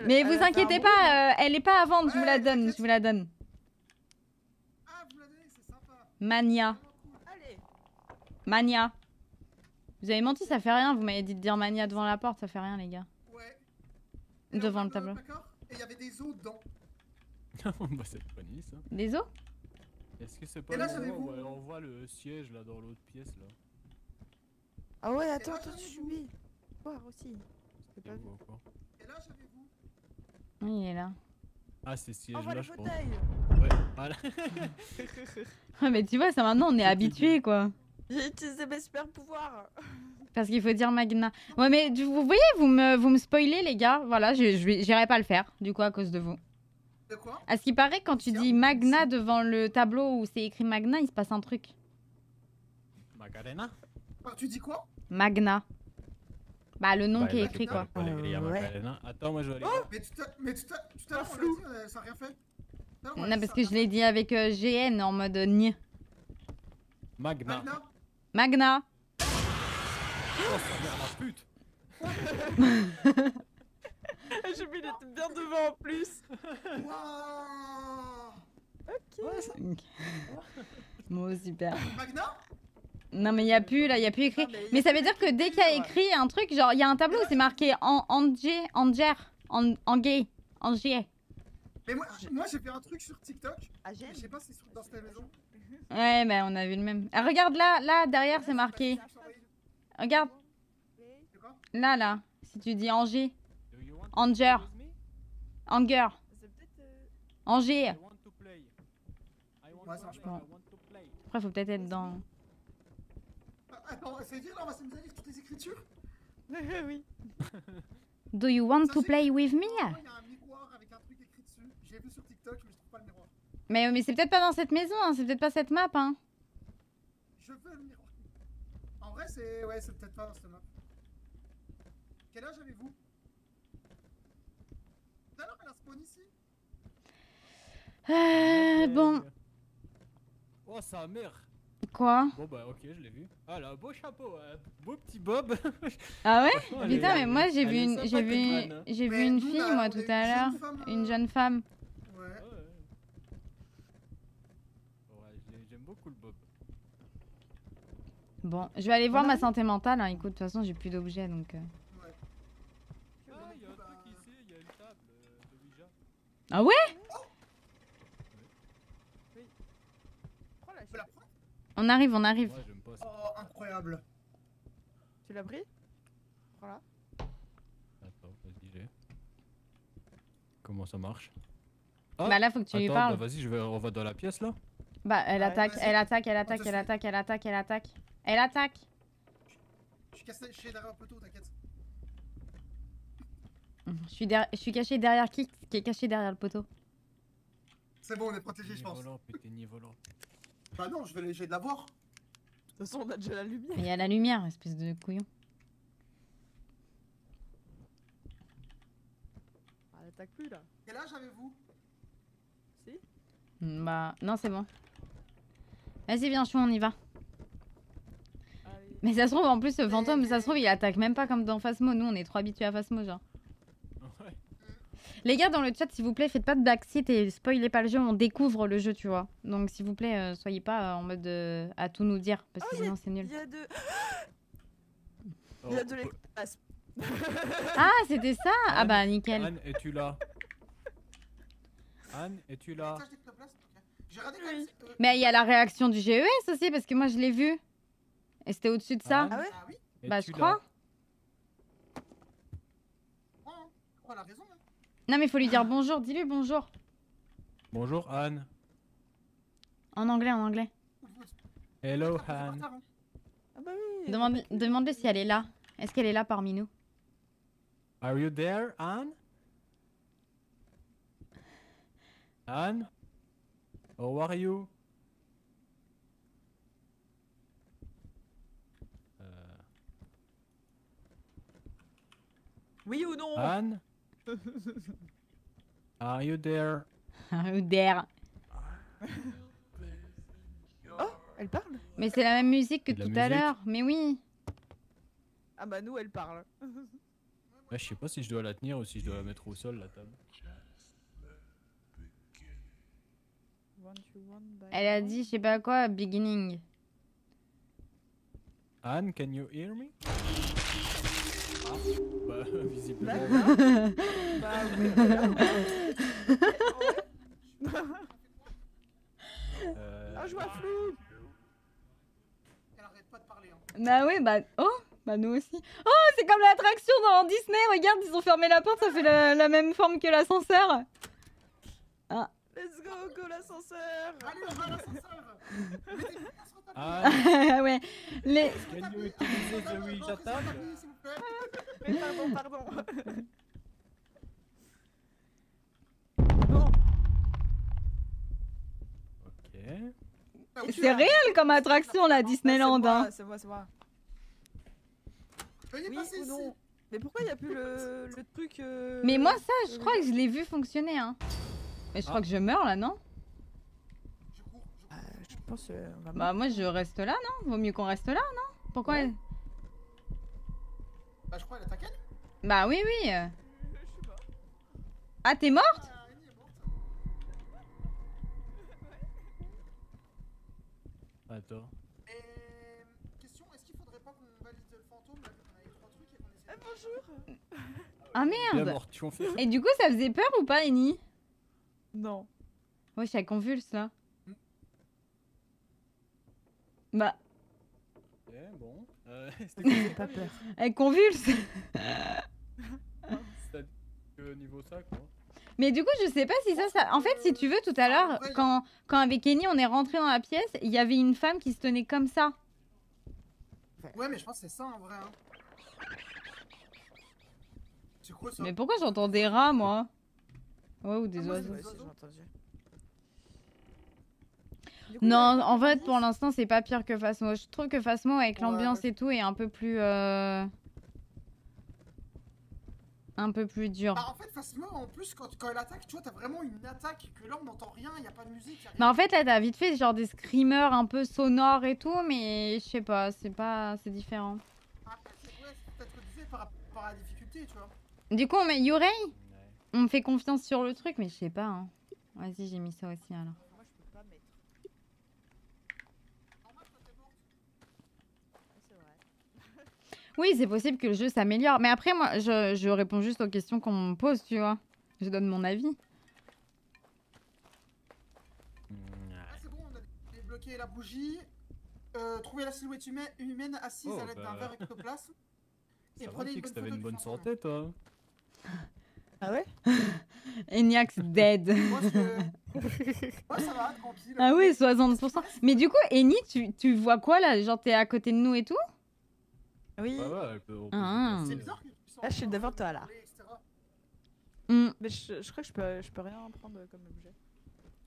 Mais vous inquiétez pas, euh, elle est pas à vendre, je vous la donne, je vous la donne. Mania. Mania. Vous avez menti, ça fait rien, vous m'avez dit de dire Mania devant la porte, ça fait rien les gars. Devant le tableau. Et il y avait des os dedans. Bah c'est pas ni ça. Des os? Est-ce que c'est pas là où on voit le siège là dans l'autre pièce là? Ah ouais, attends, attends, je suis. Voir aussi. C'est pas vu. Et là, j'avais-vous. Oui, il est là. Ah, c'est siège là, je pense. Ouais, voilà. Ouais, mais tu vois, ça maintenant on est habitué quoi. J'ai utilisé mes super pouvoirs. Parce qu'il faut dire Magna. Ouais, mais vous voyez, vous me, vous me spoilez les gars. Voilà, je j'irai pas le faire du coup à cause de vous. De quoi? À ce qui paraît, quand tu dis Magna devant le tableau où c'est écrit Magna, il se passe un truc. Macarena? Tu dis quoi? Magna. Bah le nom bah, qui est écrit quoi. Euh, ouais. Attends, moi je vais aller. Oh mais tu t'as la flou, ça a rien fait. Non, non parce que je l'ai dit avec euh, G N en mode N. Magna. Magna. Magna. Oh ça merde la pute. J'ai mis les bien devant en plus. Wow. Ok. Ouais, ça... Bon super. Magna. Non mais il n'y a plus là, il n'y a plus écrit. Non, mais, mais ça veut dire que dès qu'il y a écrit un truc, genre il y a un tableau où c'est marqué en Anger, Anger, Anger, Anger. Mais moi, moi j'ai fait un truc sur TikTok, je sais pas si c'est dans cette maison. Ouais bah on a vu le même. Ah, regarde là, là derrière c'est marqué. Regarde. Là là, si tu dis Anger, Anger, Anger, Anger. Après faut peut-être être dans... Attends, c'est dire là, on va se nous aller toutes les écritures. Oui. Do you want ça, to play with me? Il y a un miroir avec un truc écrit dessus. J'ai vu sur TikTok, mais je trouve pas le miroir. Mais, mais c'est peut-être pas dans cette maison, hein. C'est peut-être pas cette map. Hein. Je veux le miroir. En vrai, c'est ouais, c'est peut-être pas dans cette map. Quel âge avez-vous? Non, non, elle a spawn ici. Euh, bon. Oh, sa mère. Quoi? Bon bah ok, je l'ai vu. Ah là, beau chapeau, euh, beau petit bob. Ah ouais? Putain mais moi j'ai vu une, j'ai vu une, j'ai vu une fille moi tout à l'heure, une jeune femme. Ouais. Ouais, j'aime beaucoup le bob. Bon, je vais aller voir ma santé mentale. Hein. Écoute, de toute façon j'ai plus d'objets donc. Euh... Ouais. Ah y'a un truc ici, y'a une table de Ouija. Ah ouais? Oui. Prends la chaise. On arrive, on arrive. Ouais, pas ça. Oh, incroyable. Tu l'as pris? Voilà. Attends, vas-y, j'ai. Comment ça marche? Ah, bah là, faut que tu attends, lui parles. Bah, vas-y, je vais... on va dans la pièce là. Bah, elle attaque, elle attaque, elle attaque, elle attaque, elle attaque, elle attaque, elle attaque. Je suis caché derrière un poteau, t'inquiète. Je suis, der... je suis caché derrière qui qui est caché derrière le poteau? C'est bon, on est protégé, je pense. Volant, putain, ni volant. Bah non, je vais essayer de la voir. De toute façon, on a déjà la lumière. Il y a la lumière, espèce de couillon. Ah, elle attaque plus là. Quel âge avez-vous? Si. Bah, non, c'est bon. Vas-y, viens, chou, on y va. Allez. Mais ça se trouve, en plus, ce fantôme, allez, ça se trouve, il attaque même pas comme dans Phasmo. Nous, on est trop habitués à Phasmo, genre. Ouais. Les gars dans le chat, s'il vous plaît, faites pas de backseat et spoilez pas le jeu, on découvre le jeu, tu vois. Donc s'il vous plaît, euh, soyez pas euh, en mode euh, à tout nous dire, parce que oh, sinon c'est nul. Il y a de... Il y a de l'espace. Ah, c'était ça. Anne, ah bah nickel. Anne, es-tu là? Anne, es-tu là? Mais il y a la réaction du G E S aussi, parce que moi je l'ai vu. Et c'était au-dessus de ça. Ah ouais? Ah, oui. Bah je crois. Oh, elle a raison. Non mais faut lui dire bonjour, dis-lui bonjour. Bonjour Anne. En anglais, en anglais. Hello Anne. Ah bah oui. Demande-lui si elle est là. Est-ce qu'elle est là parmi nous? Are you there Anne? Anne? How are you? Euh... Oui ou non? Anne? Are you there? Are you there? Oh, elle parle? Mais c'est la même musique que tout musique. à l'heure, mais oui. Ah bah nous, elle parle. Là, je sais pas si je dois la tenir ou si je dois la mettre au sol, la table. Elle a dit, je sais pas quoi, beginning. Anne, can you hear me? Ah, bah, visiblement. Bah, oui, bah, euh... Ah, je vois flou. Elle arrête pas de parler. Hein. Bah oui, bah... Oh, bah nous aussi. Oh, c'est comme l'attraction dans Disney, regarde, ils ont fermé la porte, ça fait la, la même forme que l'ascenseur. Ah. Let's go, go l'ascenseur! Allez, on va à l'ascenseur! Ah ouais! Les. Can you utiliser the Ouija table? Mais pardon, pardon! Non! Ok. C'est réel comme attraction là, Disneyland! Hein. C'est moi, c'est moi! Oui ou non? Mais pourquoi il n'y a plus le, le truc. Euh... Mais moi, ça, je crois que je l'ai vu fonctionner, hein! Mais je ah. crois que je meurs là, non? euh, Je pense euh, on va Bah moi je reste là, non? Vaut mieux qu'on reste là, non? Pourquoi ouais. elle... Bah je crois qu'elle attaque elle. Bah oui, oui. euh, Je suis mort. Ah t'es morte? Ah, elle est morte. Attends. Et... Question, est-ce qu'il faudrait pas qu'on valide le fantôme là, qu'on avait trois trucs et qu'on essaie... Eh, bonjour. Ah merde mort, tu en fais. Et du coup ça faisait peur ou pas, Annie? Non. Ouais, ça convulse là. Mm. Bah. Eh yeah, bon. Euh, C'était pas peur. Elle convulse. C'est que niveau ça quoi. Mais du coup, je sais pas si ça, ça... En fait, si tu veux, tout à l'heure, quand, quand avec Annie on est rentré dans la pièce, il y avait une femme qui se tenait comme ça. Ouais, mais je pense que c'est ça en vrai. Hein. C'est quoi ça? Mais pourquoi j'entends des rats moi? Ouais, ou des ah, oiseaux. Moi, ouais, coup, non, en fait, pour l'instant, c'est pas pire que Phasmo. Je trouve que Phasmo, avec ouais, l'ambiance ouais. et tout, est un peu plus... Euh... Un peu plus dur. Bah, en fait, Phasmo, en plus, quand, quand elle attaque, tu vois, t'as vraiment une attaque que là, on n'entend rien, y a pas de musique. Y a rien. Bah, en fait, là, t'as vite fait genre des screamers un peu sonores et tout, mais je sais pas, c'est pas... c'est différent. Ah, c'est ouais, peut-être que tu disais par rapport à la difficulté, tu vois. Du coup, on met Yurei ? On me fait confiance sur le truc, mais je sais pas. Hein. Vas-y, j'ai mis ça aussi alors. Moi, je peux pas mettre. Oui, c'est possible que le jeu s'améliore. Mais après, moi, je, je réponds juste aux questions qu'on me pose, tu vois. Je donne mon avis. Ah, c'est bon, on a débloqué la bougie. Euh, trouver la silhouette humaine assise oh, à l'aide bah... d'un verre ectoplasme. Et prenez une bonne photo. Une bonne santé, toi. Ah ouais? Eniax dead. Moi, je... Moi ça va, tranquille. Ah oui, soixante-dix pour cent. Mais du coup, Eni, tu, tu vois quoi là? Genre t'es à côté de nous et tout? Oui. Bah ouais, elle peut... ah. C'est bizarre que tu sens... Là, je suis devant toi là. Mm. Mais je, je crois que je peux, je peux rien prendre comme objet.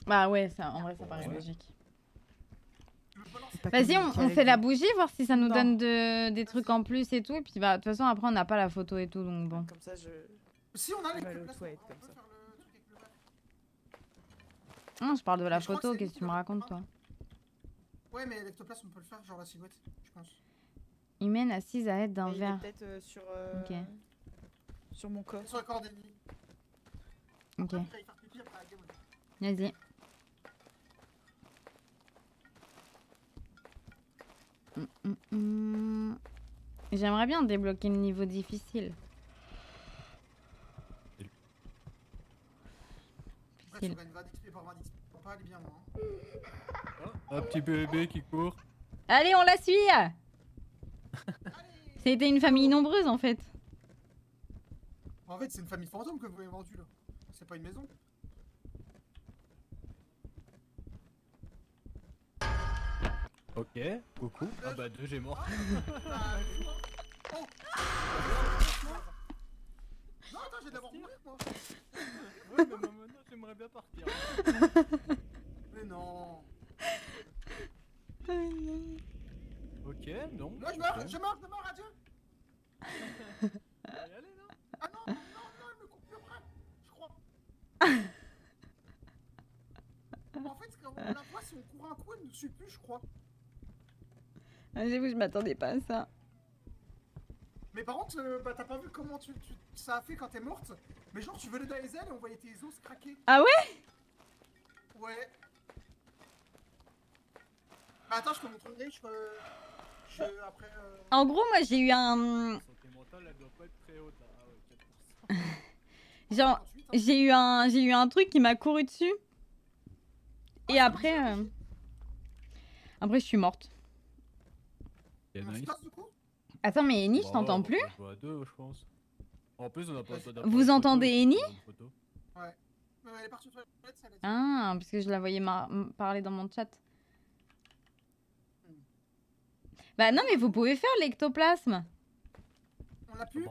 Bah ouais, ça, en vrai ça paraît ouais. logique. Vas-y, on, on fait la bougie, voir si ça nous non. donne de, des trucs en plus et tout. Et puis bah, de toute façon, après on n'a pas la photo et tout, donc bon. Comme ça, je... Si on a les le toilette comme ça. Non, je parle de la photo, qu'est-ce que tu me racontes toi? Ouais, mais l'ectoplasme on peut le faire, genre la silhouette, je pense. Humaine assise à l'aide d'un verre. Peut-être euh, sur. Euh, ok. Sur mon corps. Sur le corps d'Annie. Ok. Vas-y. Mm, mm, mm. J'aimerais bien débloquer le niveau difficile. Il... Un petit bébé qui court. Allez, on la suit. C'était une famille nombreuse en fait. En fait, c'est une famille fantôme que vous avez vendue là. C'est pas une maison. Ok, coucou. Ah bah deux, j'ai mort. Oh. Non, attends, j'ai d'abord mourir moi. Ouais, mais maman, j'aimerais bien partir. Mais non. Mais non. Ok, donc. Là, je meurs, okay. je meurs, je meurs, adieu. On va y aller, non? Ah non, non, non, elle me coupe le bras, je crois. En fait, quand on la voit, si on court un coup, elle ne suit plus, je crois. Ah, j'avoue, je m'attendais pas à ça. Mais par contre, euh, bah, t'as pas vu comment tu, tu, ça a fait quand t'es morte? Mais genre, tu venais dans les ailes et on voyait tes os craquer. Ah ouais? Ouais. Bah, attends, je peux montrer, je peux... Je, après, euh... En gros, moi j'ai eu un. Genre, j'ai eu un, j'ai eu un truc qui m'a couru dessus. Ah, et après, euh... après je suis morte. Nice. Attends, mais Eni, je t'entends plus. Vous entendez Eni? Ouais. Elle est partie sur la toilette, ça l'a dit. Ah, parce que je la voyais parler dans mon chat. Bah non, mais vous pouvez faire l'ectoplasme. On l'a plus.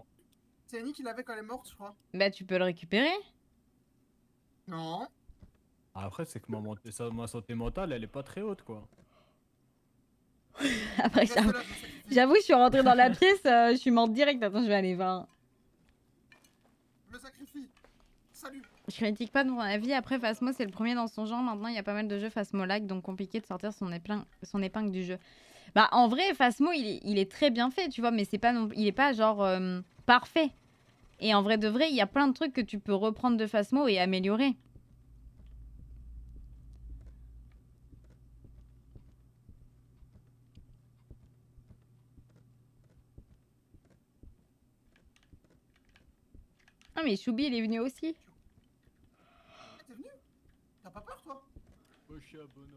C'est Annie qui l'avait quand elle est morte, je crois. Bah tu peux le récupérer. Non. Après, c'est que ma, ça, ma santé mentale, elle est pas très haute, quoi. Après, j'avoue, je suis rentrée dans la pièce, euh, je suis morte direct. Attends, je vais aller voir. Je me sacrifie. Salut. Je critique pas de mon avis. Après, Phasmo, c'est le premier dans son genre. Maintenant, il y a pas mal de jeux Phasmo-like, donc compliqué de sortir son épingle, son épingle du jeu. Bah en vrai, Phasmo, il est, il est très bien fait, tu vois, mais c'est pas non, il est pas genre euh, parfait. Et en vrai de vrai, il y a plein de trucs que tu peux reprendre de Phasmo et améliorer. Ah mais Choubi, il est venu aussi. T'es venu? T'as pas peur, toi? Moi, je suis un bonhomme.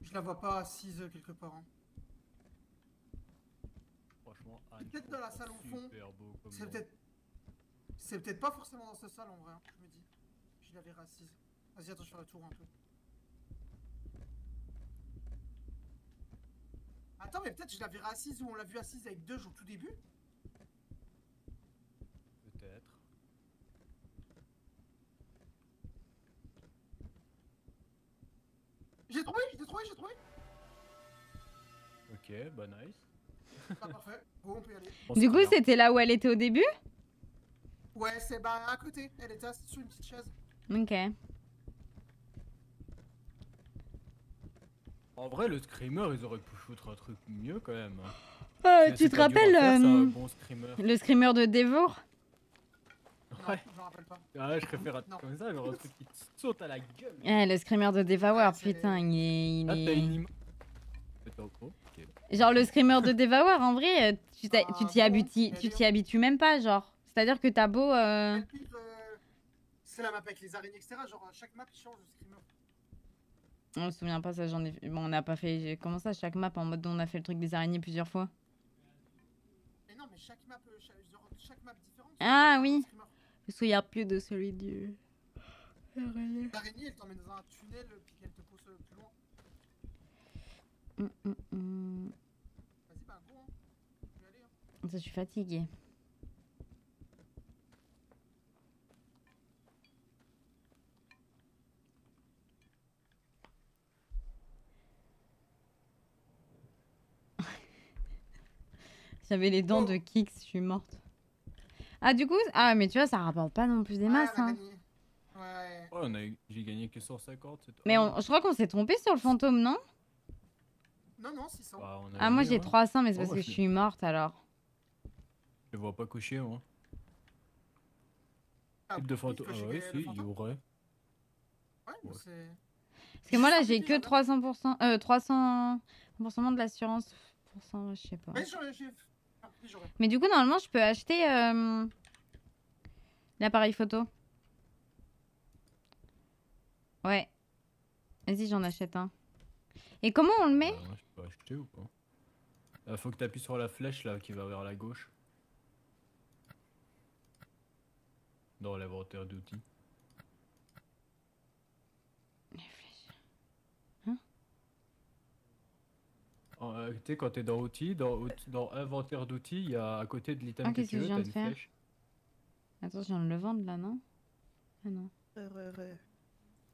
Je la vois pas assise quelque part. Hein. Franchement, peut-être dans la salle au fond. C'est peut-être. C'est peut-être pas forcément dans cette salle en vrai. Hein, je me dis. Je la verrai assise. Vas-y, attends, je fais le tour un peu. Attends, mais peut-être je la verrai assise ou on l'a vue assise avec deux jours au tout début. Peut-être. J'ai trouvé, j'ai trouvé, j'ai trouvé. Ok, bah nice. Ah, parfait. Bon, on peut y aller. Du coup, c'était là où elle était au début? Ouais, c'est bah à côté. Elle était assise sur une petite chaise. Ok. En vrai, le screamer, ils auraient pu foutre un truc mieux quand même. Euh, tu te rappelles euh, euh, bon screamer. Le screamer de Devour? Ouais. Non, je me rappelle pas. Ah ouais, je préfère être comme ça, genre un truc qui te saute à la gueule. Ah, le screamer de Devour, ouais, putain, il est... Il est... Ah, une... Genre le screamer de Devour, en vrai, tu t'y ah, habitues, habitues même pas, genre. C'est-à-dire que t'as beau... Euh... C'est la map avec les araignées, et cetera. Genre, chaque map change le screamer. On me souvient pas, ça, j'en ai... Bon, on n'a pas fait... Comment ça, chaque map, en mode on a fait le truc des araignées plusieurs fois? Mais non, mais chaque map, chaque, chaque map différente... Ah oui. Je me souviens plus de celui du... L'araignée, elle t'emmène dans un tunnel puis qu'elle te pousse plus loin. Mm, mm, mm. Vas-y, bah go, hein. Je vais aller, hein. Ça, je suis fatiguée. J'avais les dents oh. de Kix, je suis morte. Ah du coup, ah mais tu vois, ça rapporte pas non plus des masses. Ah, hein. Ouais. Oh, on a eu... j'ai gagné que cent cinquante. Mais on... je crois qu'on s'est trompé sur le fantôme, non? Non, non, six cents. Bah, ah moi j'ai ouais. trois cents, mais c'est oh, parce bah, que je suis morte alors. Je vois pas coucher, moi. Ah, type de fantôme. Ah ouais, si, il y aurait. Ouais, mais c'est... Parce que moi là j'ai que trois cents pour cent, euh, trois cents pour cent de l'assurance. Je sais pas. Mais j'aurais... Mais du coup, normalement, je peux acheter euh, l'appareil photo. Ouais. Vas-y, j'en achète un. Et comment on le met? euh, Je peux acheter ou pas? euh, Faut que tu appuies sur la flèche là qui va vers la gauche. Dans l'inventaire d'outils. La flèche. Hein? activités, quand tu es dans outils, dans, dans inventaire d'outils, il y a à côté de l'item ah, que, que tu veux, tu as une flèche. Attends, je viens de le vendre là, non? Ah non. Euh, euh, euh.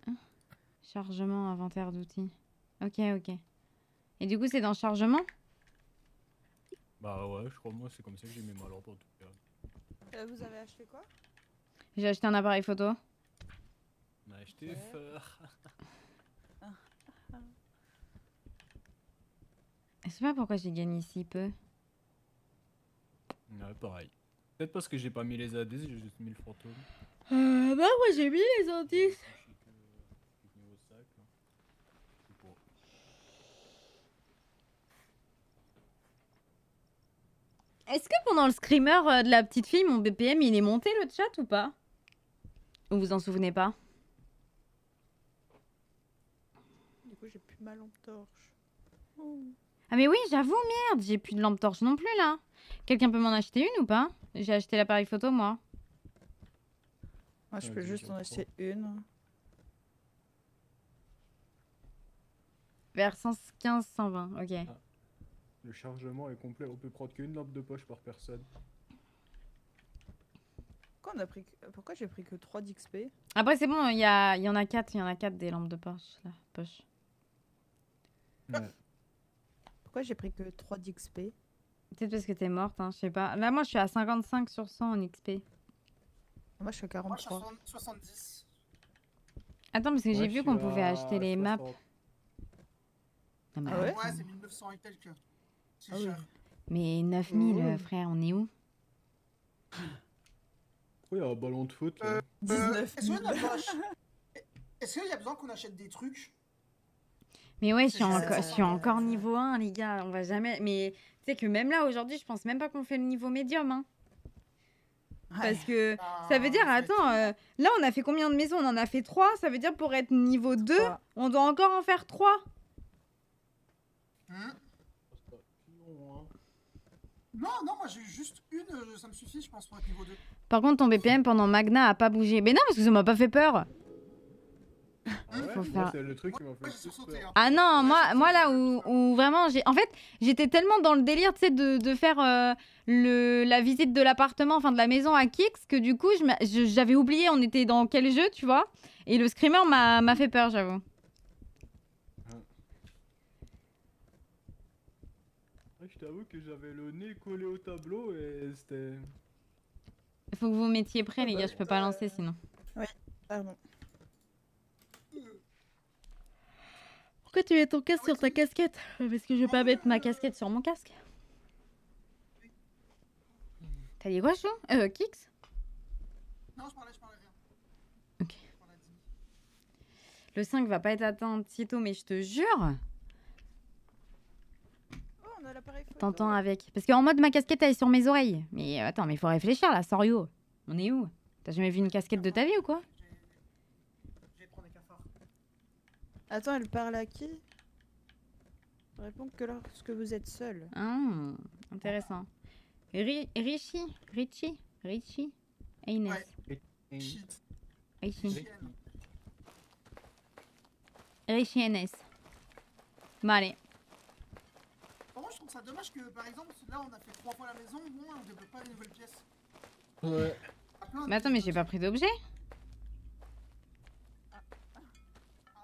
Ah. Chargement, inventaire d'outils. Ok, ok. Et du coup, c'est dans chargement? Bah ouais, je crois, moi, c'est comme ça que j'ai mis ma lampe en tout cas. Euh, vous avez acheté quoi? J'ai acheté un appareil photo. On a acheté ouais. Feur. Je sais pas pourquoi j'ai gagné si peu. Ouais, pareil. Peut-être parce que j'ai pas mis les indices, j'ai juste mis le fantôme. Euh, bah, moi j'ai mis les indices. Est-ce que pendant le screamer de la petite fille, mon B P M il est monté le chat ou pas? Vous vous en souvenez pas? Du coup, j'ai plus ma lampe torche. Oh. Ah mais oui, j'avoue, merde, j'ai plus de lampe torche non plus là. Quelqu'un peut m'en acheter une ou pas? J'ai acheté l'appareil photo moi. Moi, je peux ouais, juste en acheter une. Vers cent quinze, cent vingt, ok. Ah. Le chargement est complet, on peut prendre qu'une lampe de poche par personne. Pourquoi, on a pris... Pourquoi j'ai pris que trois d'X P? Après c'est bon, il y, a... y en a quatre, il y en a quatre des lampes de poche. Là, poche. Ouais. Pourquoi j'ai pris que trois d'X P? Peut-être parce que t'es morte, hein, je sais pas. Là moi je suis à cinquante-cinq sur cent en X P. Moi je suis à quarante-trois. Moi, je suis à soixante-dix. Attends, parce que j'ai vu qu'on pouvait acheter les maps. Ah, bah, ah ouais, ouais c'est mille neuf cents et quelques. Ah oui. Mais neuf mille, oh. Frère, on est où? Oui, un ballon de foot. Là. Euh, dix-neuf mille. Est-ce qu'il y a besoin qu'on achète des trucs? Mais ouais, je suis, en, je suis encore niveau un, les gars. On va jamais. Mais tu sais que même là, aujourd'hui, je pense même pas qu'on fait le niveau médium. Hein. Ouais. Parce que ah, ça veut dire, attends, euh, là, on a fait combien de maisons? On en a fait trois. Ça veut dire pour être niveau deux, trois. On doit encore en faire trois. Hein? Non, non, moi j'ai juste une, ça me suffit, je pense, pour être niveau deux. Par contre, ton B P M pendant Magna a pas bougé. Mais non, parce que ça m'a pas fait peur. Ah ouais, faire... c'est le truc qui m'a fait peur. Ah non, moi, moi là où, où vraiment j'ai... En fait, j'étais tellement dans le délire, tu sais, de, de faire euh, le, la visite de l'appartement, enfin de la maison à Kix, que du coup, j'avais oublié on était dans quel jeu, tu vois. Et le screamer m'a fait peur, j'avoue. Je t'avoue que j'avais le nez collé au tableau et c'était... Faut que vous mettiez prêt, ah les bah gars, je peux pas lancer sinon. Ouais, pardon. Pourquoi tu mets ton casque sur ta casquette? Parce que je vais pas mettre ma casquette sur mon casque. T'as dit quoi, Chou? Euh, Kix? Non, je parlais, je parlais rien. Ok. Le cinq va pas être atteint si tôt, mais je te jure. T'entends avec. Parce qu'en mode ma casquette elle est sur mes oreilles. Mais euh, attends, mais faut réfléchir là, Sorio. On est où? T'as jamais vu une casquette de ta vie ou quoi? Attends, elle parle à qui? Réponds que lorsque vous êtes seul. Ah, intéressant. Rishi, Rishi, Rishi, Aines. Rishi. Rishi Aines. Bon allez. Je trouve ça dommage que par exemple là on a fait trois fois la maison, bon, on développe pas une nouvelle pièce. Ouais. Mais attends, mais j'ai pas pris d'objet. Ah. Ah. Ah.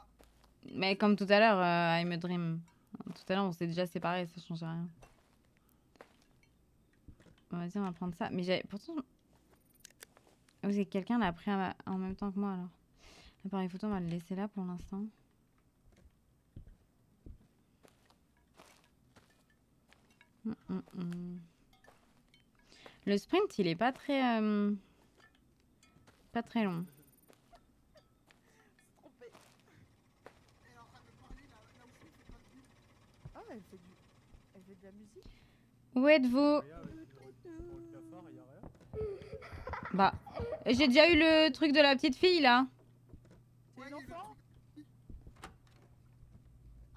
Mais comme tout à l'heure, euh, I'm a Dream. Tout à l'heure on s'est déjà séparés, ça change rien. Bon, vas-y, on va prendre ça. Mais j'avais pourtant. Oh, c'est que quelqu'un l'a pris en même temps que moi alors. L'appareil photo, on va le laisser là pour l'instant. Mmh, mmh. Le sprint, il est pas très, euh, pas très long. Ah, elle fait, du... elle fait de la musique. Où êtes-vous? Bah, j'ai déjà eu le truc de la petite fille là. C'est l'enfant.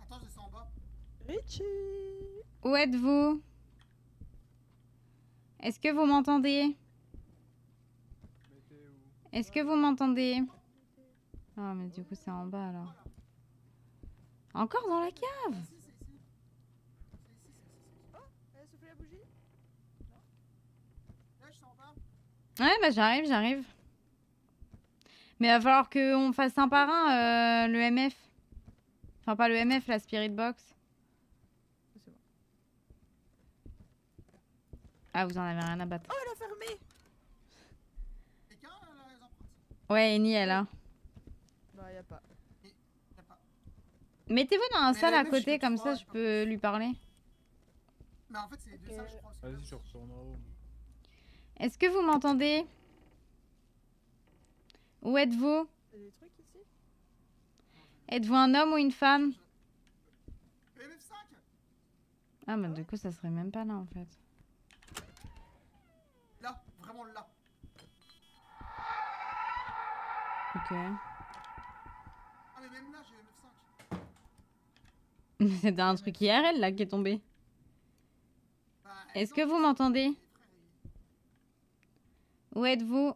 Attends, je descends en bas. Richie. Où êtes-vous? Est-ce que vous m'entendez? Est-ce que vous m'entendez? Ah, mais du coup, c'est en bas alors. Encore dans la cave? Ouais, bah j'arrive, j'arrive. Mais il va falloir qu'on fasse un par un, euh, le M F. Enfin, pas le M F, la Spirit Box. C'est bon. Ah, vous en avez rien à battre. Oh, elle a fermé! Quelqu'un a raison. Ouais, Annie, elle a. Bah, y'a pas. pas. Mettez-vous dans un salle à côté, comme ça je peux lui parler. Mais en fait, c'est deux salles, je pense. Vas-y, je retourne en haut. Est-ce que vous m'entendez? Où êtes-vous? Êtes-vous un homme ou une femme? Ah bah du coup ça serait même pas là en fait. Là, vraiment là. Ok. Ah mais même là j'ai le neuf cinq. C'est un truc I R L là qui est tombé. Est-ce que vous m'entendez? Où êtes-vous?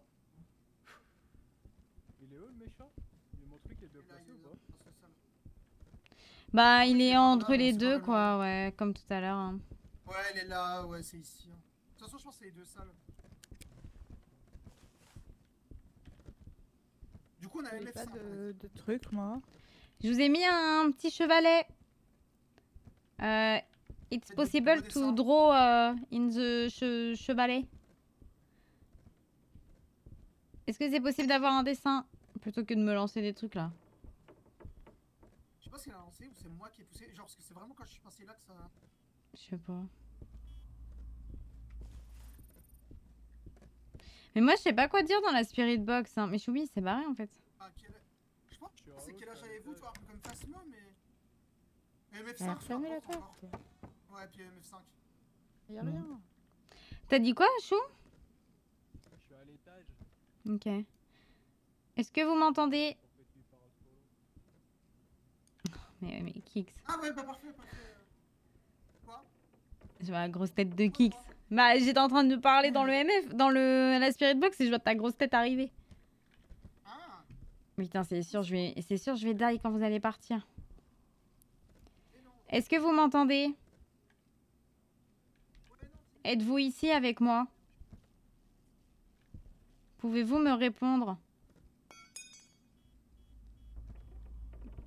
Il est où le méchant? Il est mon truc qui est bien placé ou pas? Bah il est entre les deux quoi, ouais, comme tout à l'heure. Hein. Ouais, elle est là, ouais, c'est ici. De toute façon, je pense que c'est les deux salles. Du coup, on avait pas de, de trucs, moi. Je vous ai mis un petit chevalet. Euh, it's possible to draw uh, in the che chevalet. Est-ce que c'est possible d'avoir un dessin? Plutôt que de me lancer des trucs là. Je sais pas si elle a lancé ou c'est moi qui ai poussé. Genre, parce que c'est vraiment quand je suis passé là que ça. Je sais pas. Mais moi, je sais pas quoi dire dans la Spirit Box. Hein. Mais Choubi, c'est barré en fait. Ah, quel... Je pense que c'est quel âge avez-vous, toi, un peu comme Phasma, mais. M F cinq, je la porte, la ouais, puis M F cinq. Y'a rien. T'as dit quoi, Chou? Je suis à l'étage. Ok. Est-ce que vous m'entendez? Mais, mais Kix. Ah ouais, pas parfait, parfait. Quoi? Je vois la grosse tête de Kix. Bah, j'étais en train de parler dans le M F, dans le, la Spirit Box et je vois ta grosse tête arriver. Ah. Putain, c'est sûr, je vais, c'est sûr, je vais die quand vous allez partir. Est-ce que vous m'entendez? Êtes-vous ici avec moi? Pouvez-vous me répondre?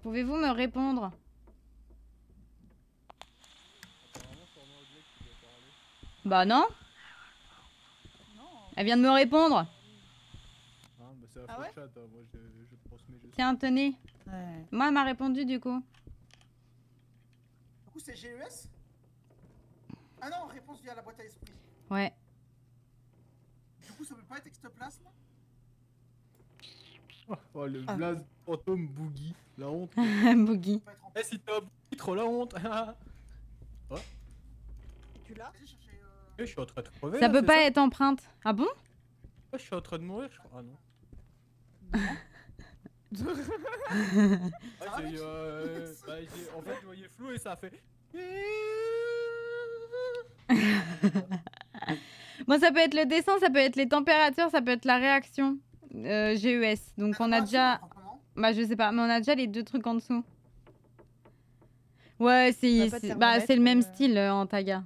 Pouvez-vous me répondre? Bah non, non. Elle vient de me répondre. Ah, bah c'est ah ouais chat, hein. Moi, je, je transmets juste. Tiens, tenez. Ouais. Moi, elle m'a répondu du coup. Du coup, c'est G E S? Ah non, réponse via la boîte à esprit. Ouais. Du coup, ça peut pas être ectoplasme? Oh, le ah. Blast fantôme Boogie, la honte. Boogie. Eh, si t'as un Boogie, trop la honte. Ouais. Tu l'as? Je suis en train de crever. Ça là, peut pas ça être empreinte. Ah bon? Je suis en train de mourir, je crois. Ah non. Ah, j'ai, euh, bah, j'ai, en fait, je voyais flou et ça a fait. Bon, ça peut être le dessin, ça peut être les températures, ça peut être la réaction. Euh, G E S. Donc on a déjà... Bah je sais pas, mais on a déjà les deux trucs en dessous. Ouais, c'est bah, le même euh... style euh, en taga.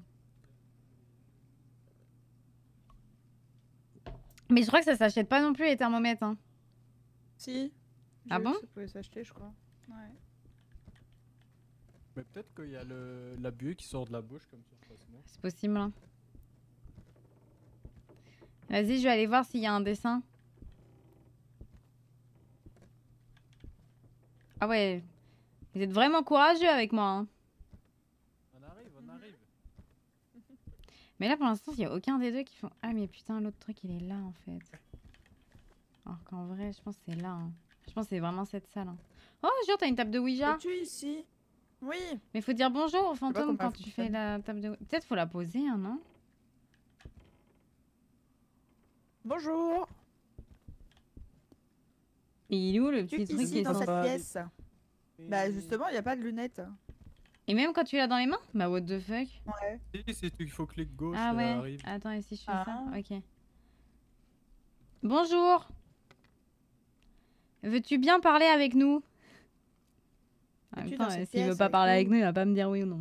Mais je crois que ça s'achète pas non plus les thermomètres. Hein. Si. Ah bon? Ça pouvait s'acheter je crois. Ouais. Mais peut-être qu'il y a le... la buée qui sort de la bouche comme ça. C'est possible. Hein. Vas-y, je vais aller voir s'il y a un dessin. Ah ouais, vous êtes vraiment courageux avec moi. Hein. On arrive, on arrive. Mais là pour l'instant, il n'y a aucun des deux qui font... Ah mais putain, l'autre truc il est là en fait. Alors qu'en vrai, je pense que c'est là. Hein. Je pense que c'est vraiment cette salle. Hein. Oh, jure, t'as une table de Ouija. Es-tu ici? Oui. Mais faut dire bonjour au fantôme quand tu fais la table de... Peut-être faut la poser, hein, non? Bonjour. Et il est où le petit truc qui est dans cette pièce? Bah justement, il y a pas de lunettes. Et même quand tu l'as dans les mains? Bah what the fuck? Ouais. C'est il faut clic gauche. Ah ouais. Arrive. Attends, et si je fais ah. ça? Ok. Bonjour. Veux-tu bien parler avec nous? En même temps, s'il veut pas parler avec nous, il va pas me dire oui ou non.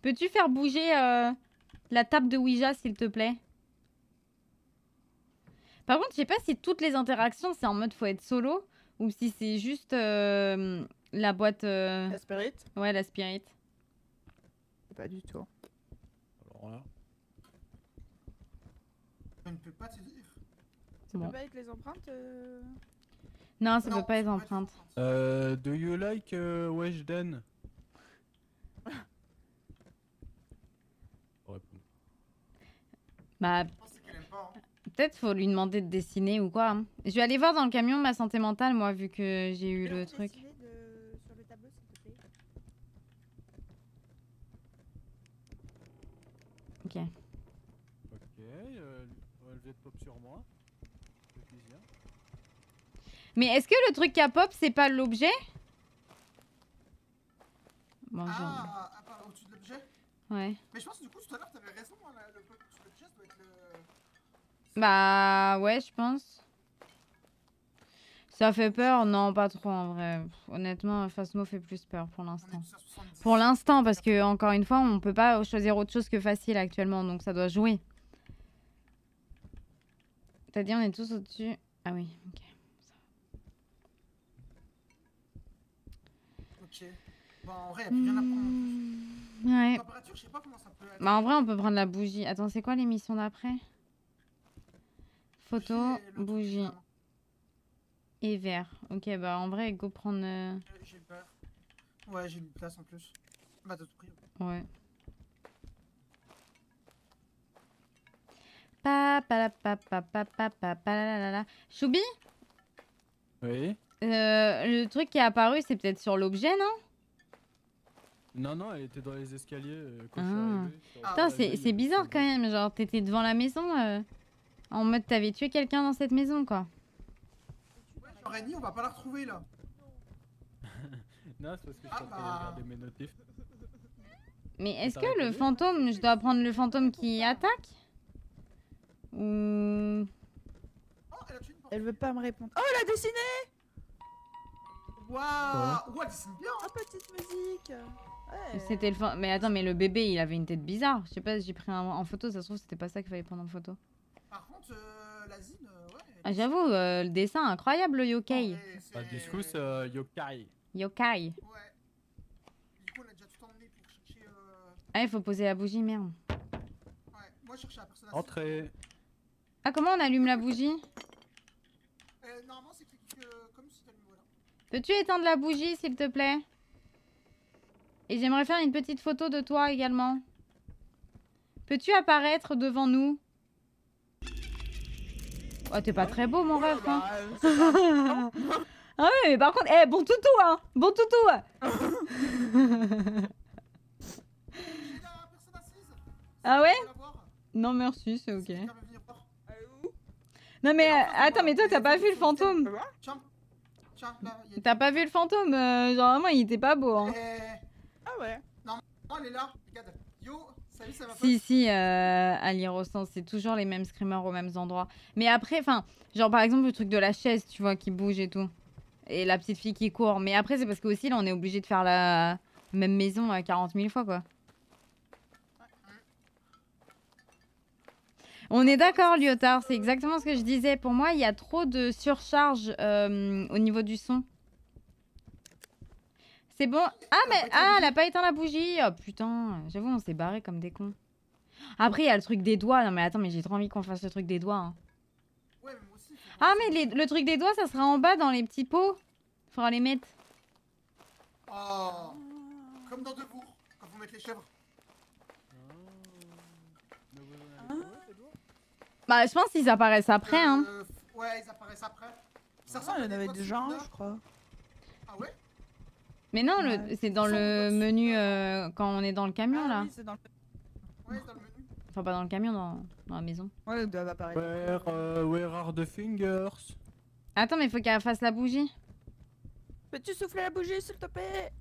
Peux-tu faire bouger euh, La table de Ouija, s'il te plaît. Par contre, je sais pas si toutes les interactions, c'est en mode faut être solo ou si c'est juste euh, la boîte... Euh... La spirit. Ouais, la spirit. Pas du tout. Alors là... Je ne peux pas te dire. Ça bon. peut pas être les empreintes euh... Non, ça non, peut pas être les empreintes. Euh, do you like uh, Weshden? Bah... Peut-être faut lui demander de dessiner ou quoi. Hein. Je vais aller voir dans le camion ma santé mentale, moi, vu que j'ai eu le truc. De... Sur le tableau, s'il te plaît. Ok. Ok, euh, levé de pop sur moi. Mais est-ce que le truc à pop, c'est pas l'objet? Bon, ah, à part au-dessus de l'objet? Ouais. Mais je pense que du coup, tout à l'heure, t'avais raison, hein, le pop sur l'objet, ça doit être le... Bah ouais, je pense. Ça fait peur? Non, pas trop en vrai. Pff, honnêtement, Phasmo fait plus peur pour l'instant. Pour l'instant, parce que encore une fois, on peut pas choisir autre chose que facile actuellement, donc ça doit jouer. T'as dit on est tous au-dessus? Ah oui, ok. Ça va. Ok. Bah en vrai, il y a rien à prendre. Ouais. La température, je sais pas comment ça peut aller. Bah en vrai, on peut prendre la bougie. Attends, c'est quoi l'émission d'après? Photo, bougie et verre. Ok, bah en vrai, go prendre. Euh... J'ai peur. Ouais, j'ai une place en plus. Bah, d'autres prix. Ouais. Pa pa la pa pa pa pa pa pa la la la. Choubi ? Oui. Euh, le truc qui est apparu, c'est peut-être sur l'objet, non ? Non, non, elle était dans les escaliers. Euh, quand ah. je Putain, c'est c'est bizarre quand même. Genre, t'étais devant la maison. Euh... En mode, t'avais tué quelqu'un dans cette maison, quoi. Ouais, j'aurais dit, on va pas la retrouver, là. Non, c'est parce que ah je suis en train de regarder mes notifs. Mais est-ce que le fantôme, je dois prendre le fantôme qui attaque? Ou... Elle veut pas me répondre. Oh, elle a dessiné! Waouh! Waouh, elle dessine bien! Oh, petite musique! Ouais. C'était le fantôme. Mais attends, mais le bébé, il avait une tête bizarre. Je sais pas, j'ai pris un... en photo, ça se trouve, c'était pas ça qu'il fallait prendre en photo. Par contre, euh, la zine, ouais... Ah, j'avoue, euh, le dessin incroyable, le yokai. Ah, du coup, c'est euh, yokai. Yokai. Ouais. Du coup, on a déjà tout emmené pour chercher... Euh... Ah, il faut poser la bougie, merde. Ouais, moi, je cherchais la personne à... Entrez. Ah, comment on allume la bougie? euh, Normalement, c'est euh, comme si t'allumes, voilà. Peux-tu éteindre la bougie, s'il te plaît? Et j'aimerais faire une petite photo de toi, également. Peux-tu apparaître devant nous? Oh, t'es pas très beau, mon ref, hein. Ah oui, mais par contre, eh, bon toutou, hein. Bon toutou. Ah ouais? Non, merci, c'est ok. Non, mais euh, attends, mais toi, t'as pas vu le fantôme? T'as pas vu le fantôme? euh, Genre, vraiment, il était pas beau, hein. Ah ouais? Non, elle est là, regarde. Yo. Salut, ça va? Si, si, euh, à lire au sens, c'est toujours les mêmes screamers aux mêmes endroits. Mais après, enfin, genre par exemple le truc de la chaise, tu vois, qui bouge et tout. Et la petite fille qui court. Mais après, c'est parce que aussi, là, on est obligé de faire la même maison euh, quarante mille fois, quoi. On est d'accord, Lyotard, c'est exactement ce que je disais. Pour moi, il y a trop de surcharge euh, au niveau du son. C'est bon. Ah, mais ah, elle a pas éteint la bougie. Oh putain, j'avoue, on s'est barré comme des cons. Après, il y a le truc des doigts. Non, mais attends, mais j'ai trop envie qu'on fasse le truc des doigts. Hein. Ouais, mais moi aussi, ah, mais les... le truc des doigts, ça sera en bas dans les petits pots. Faudra les mettre. Oh, comme dans Devour, quand vous mettez les chèvres. Ah. Bah, je pense qu'ils apparaissent après. Euh, hein. Euh, ouais, ils apparaissent après. Ça ressemble à des gens, je crois. Ah ouais? Mais non, ouais, le... c'est dans le menu euh, quand on est dans le camion, ah, là. Oui, c'est dans le... Ouais, dans le menu. Enfin, pas dans le camion, dans, dans la maison. Ouais, ils doivent apparaître. Where, uh, where are the fingers? Attends, mais faut qu'elle fasse la bougie. Peux-tu souffler la bougie, s'il te plaît?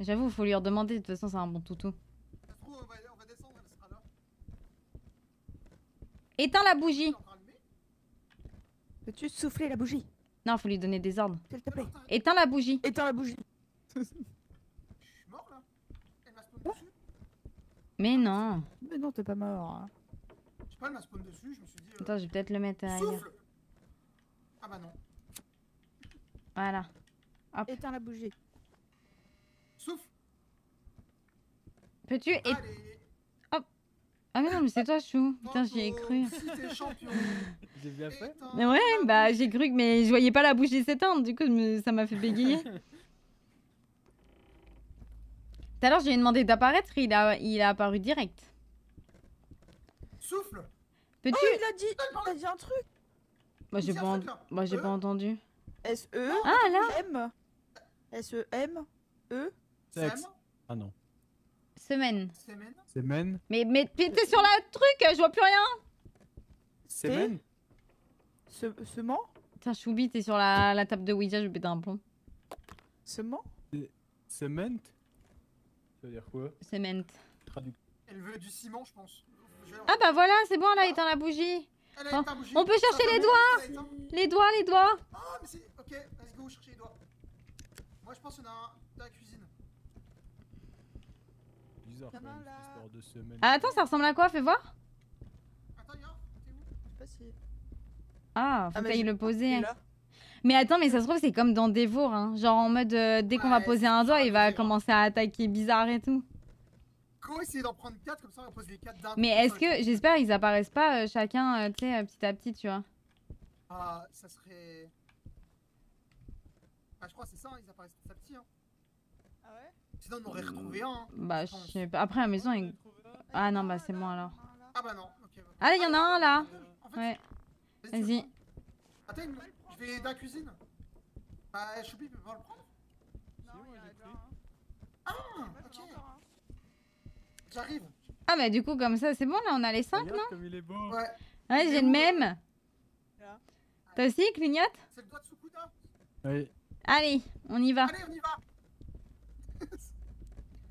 J'avoue, faut lui redemander, de toute façon, c'est un bon toutou. Ça se trouve, on va, on va descendre, elle sera là. Éteins la bougie. Peux-tu souffler la bougie? Non, faut lui donner des ordres. S'il te plaît. Éteins la bougie. Éteins la bougie. Je suis mort là. Elle m'a spawn dessus. Mais non. Mais non, t'es pas mort. Hein. Je sais pas, elle m'a spawn dessus, je me suis dit... Euh... Attends, je vais peut-être le mettre à... Souffle. Ah bah non. Voilà. Hop. Éteins la bougie. Souffle. Peux-tu... Et... Hop. Ah mais non, mais c'est toi, Chou. Putain, j'y ai cru. Si t'es champion. J'ai bien fait. Mais ouais, bah j'ai cru que... Mais je voyais pas la bougie s'éteindre, du coup ça m'a fait bégayer. Tout à l'heure, je lui ai demandé d'apparaître, il a, il a apparu direct. Souffle. Peux-tu... Oh, il a dit, il a dit un truc. Moi, j'ai pas, en... Moi, j'ai pas entendu. S-E... Ah, là M. S E M E... Sexe. Ah non. Semaine. Semaine. Semaine. Mais, mais t'es sur la truc, je vois plus rien. Semaine. Sement. Putain, Choubi, t'es sur la, la table de Ouija, je vais péter un plomb. Sement. Sement. Ça veut dire quoi? Cement. Elle veut du ciment, je pense. Ah bah voilà, c'est bon, elle a éteint la bougie. Elle a éteint la bougie. On peut chercher les doigts. Les doigts, les doigts. Ah mais c'est... Ok, let's go, chercher les doigts. Moi je pense qu'il y en a un dans la cuisine. Bizarre quand même, cette histoire de semaine. Ah attends, ça ressemble à quoi? Fais voir. Attends, il y a un... Je sais pas si... Ah, faut qu'il le poser. Mais attends, mais ça se trouve, c'est comme dans Devour, hein. Genre en mode, euh, dès qu'on ouais, va poser un doigt, il va commencer à attaquer bizarre et tout. Comment essayer d'en prendre quatre, comme ça on pose les quatre d'un coup. Mais est-ce que, j'espère, ils apparaissent pas euh, chacun, euh, tu sais, euh, petit à petit, tu vois. Ah, ça serait... Ah, je crois que c'est ça, hein, ils apparaissent petit à petit, hein. Ah ouais. Sinon, on aurait retrouvé un, hein. Bah, je sais pas. Après, à la maison, il... Ah non, bah c'est moi, alors. Ah bah non, ok. Ah, il y en a un, là. Ouais. Vas-y. Attends, je vais dans la cuisine. Bah, Choubi peut pas le prendre. Non, il y a pris. Ah, ok. J'arrive. Ah, bah du coup, comme ça, c'est bon, là, on a les cinq, non? Comme il est beau. Ouais, ouais j'ai le même. Toi aussi, clignote? C'est le doigt de Soukuda. Oui. Allez, on y va. Allez, on y va.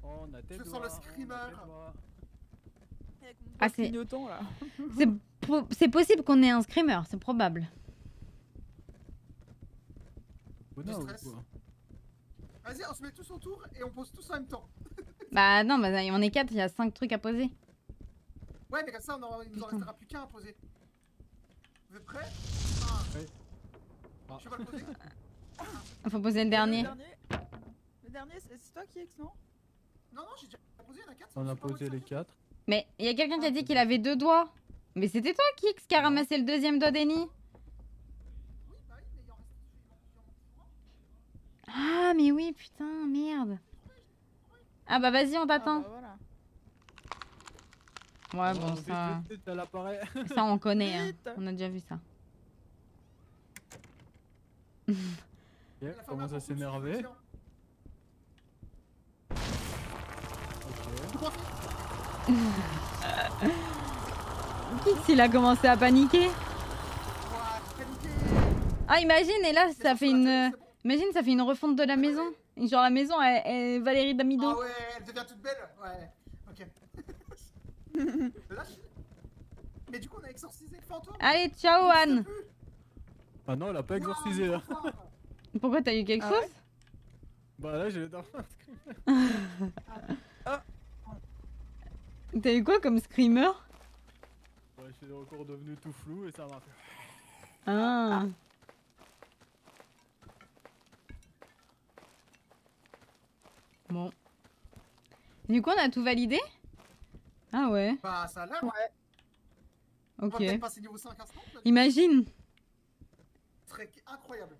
Oh, on a tes doigts. Je sens le screamer. Ah, c'est... C'est possible qu'on ait un screamer, c'est probable. Vas-y, on se met tous autour et on pose tous en même temps. Bah non, bah, on est quatre, il y a cinq trucs à poser. Ouais, mais comme ça, on en, il nous en restera plus qu'un à poser. Vous êtes prêts? Ah. Ouais. Ah. Je vais pas le poser. Faut poser le dernier. Le dernier, c'est toi qui ex, non? Non, non, j'ai déjà posé, il y en a quatre. On a posé les quatre. Mais il y a quelqu'un qui a dit qu'il avait deux doigts. Mais c'était toi qui ex qui a ramassé le deuxième doigt d'Eni. Ah mais oui putain merde. Ah bah vas-y on t'attend. Ah bah voilà. Ouais bon ça... Ça on connaît hein. On a déjà vu ça. Yeah, commence à s'énerver. Qui s'il a commencé à paniquer? Ah imagine et là ça fait une... Imagine, ça fait une refonte de la maison. Genre la maison, elle, elle, Valérie Damido. Ah ouais, elle devient toute belle. Ouais, ok. Là, je... Mais du coup, on a exorcisé le fantôme. Allez, ciao, on Anne. Ah non, elle a pas exorcisé là. Pourquoi t'as eu quelque ah chose ouais. Bah là, j'ai eu dans un screamer. Ah. Oh. T'as eu quoi comme screamer? Ouais, je suis encore devenu tout flou et ça marche. Ah. ah. Bon. Du coup, on a tout validé? Ah ouais. Bah, ça l'a, ouais. Ok. On va peut-être passer niveau cinq instant. Imagine. Très incroyable.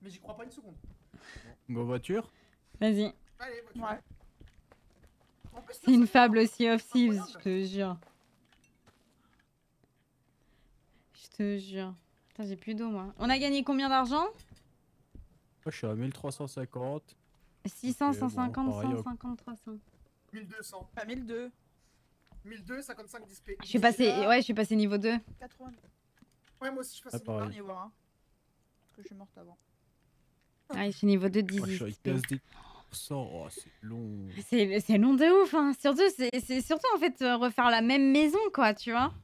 Mais j'y crois pas une seconde. Go voiture. Vas-y. Allez, voiture. Ouais. C'est une fable Sea of Thieves, je te jure. Je te jure. Putain, j'ai plus d'eau, moi. On a gagné combien d'argent? Moi, je suis à mille trois cent cinquante. six cents, cent cinquante, cent cinquante, trois cents. mille deux cents. Pas mille deux cents. mille deux cents, cinquante-cinq display. Je suis passé, ouais, je suis passé niveau deux. quatre-vingts. Ouais, moi aussi je suis passé niveau deux. Parce que je suis morte avant. Ah, je suis niveau deux, dix. Je suis à quinze pour cent, c'est long. C'est long de ouf, hein. Surtout, c'est surtout en fait refaire la même maison, quoi, tu vois.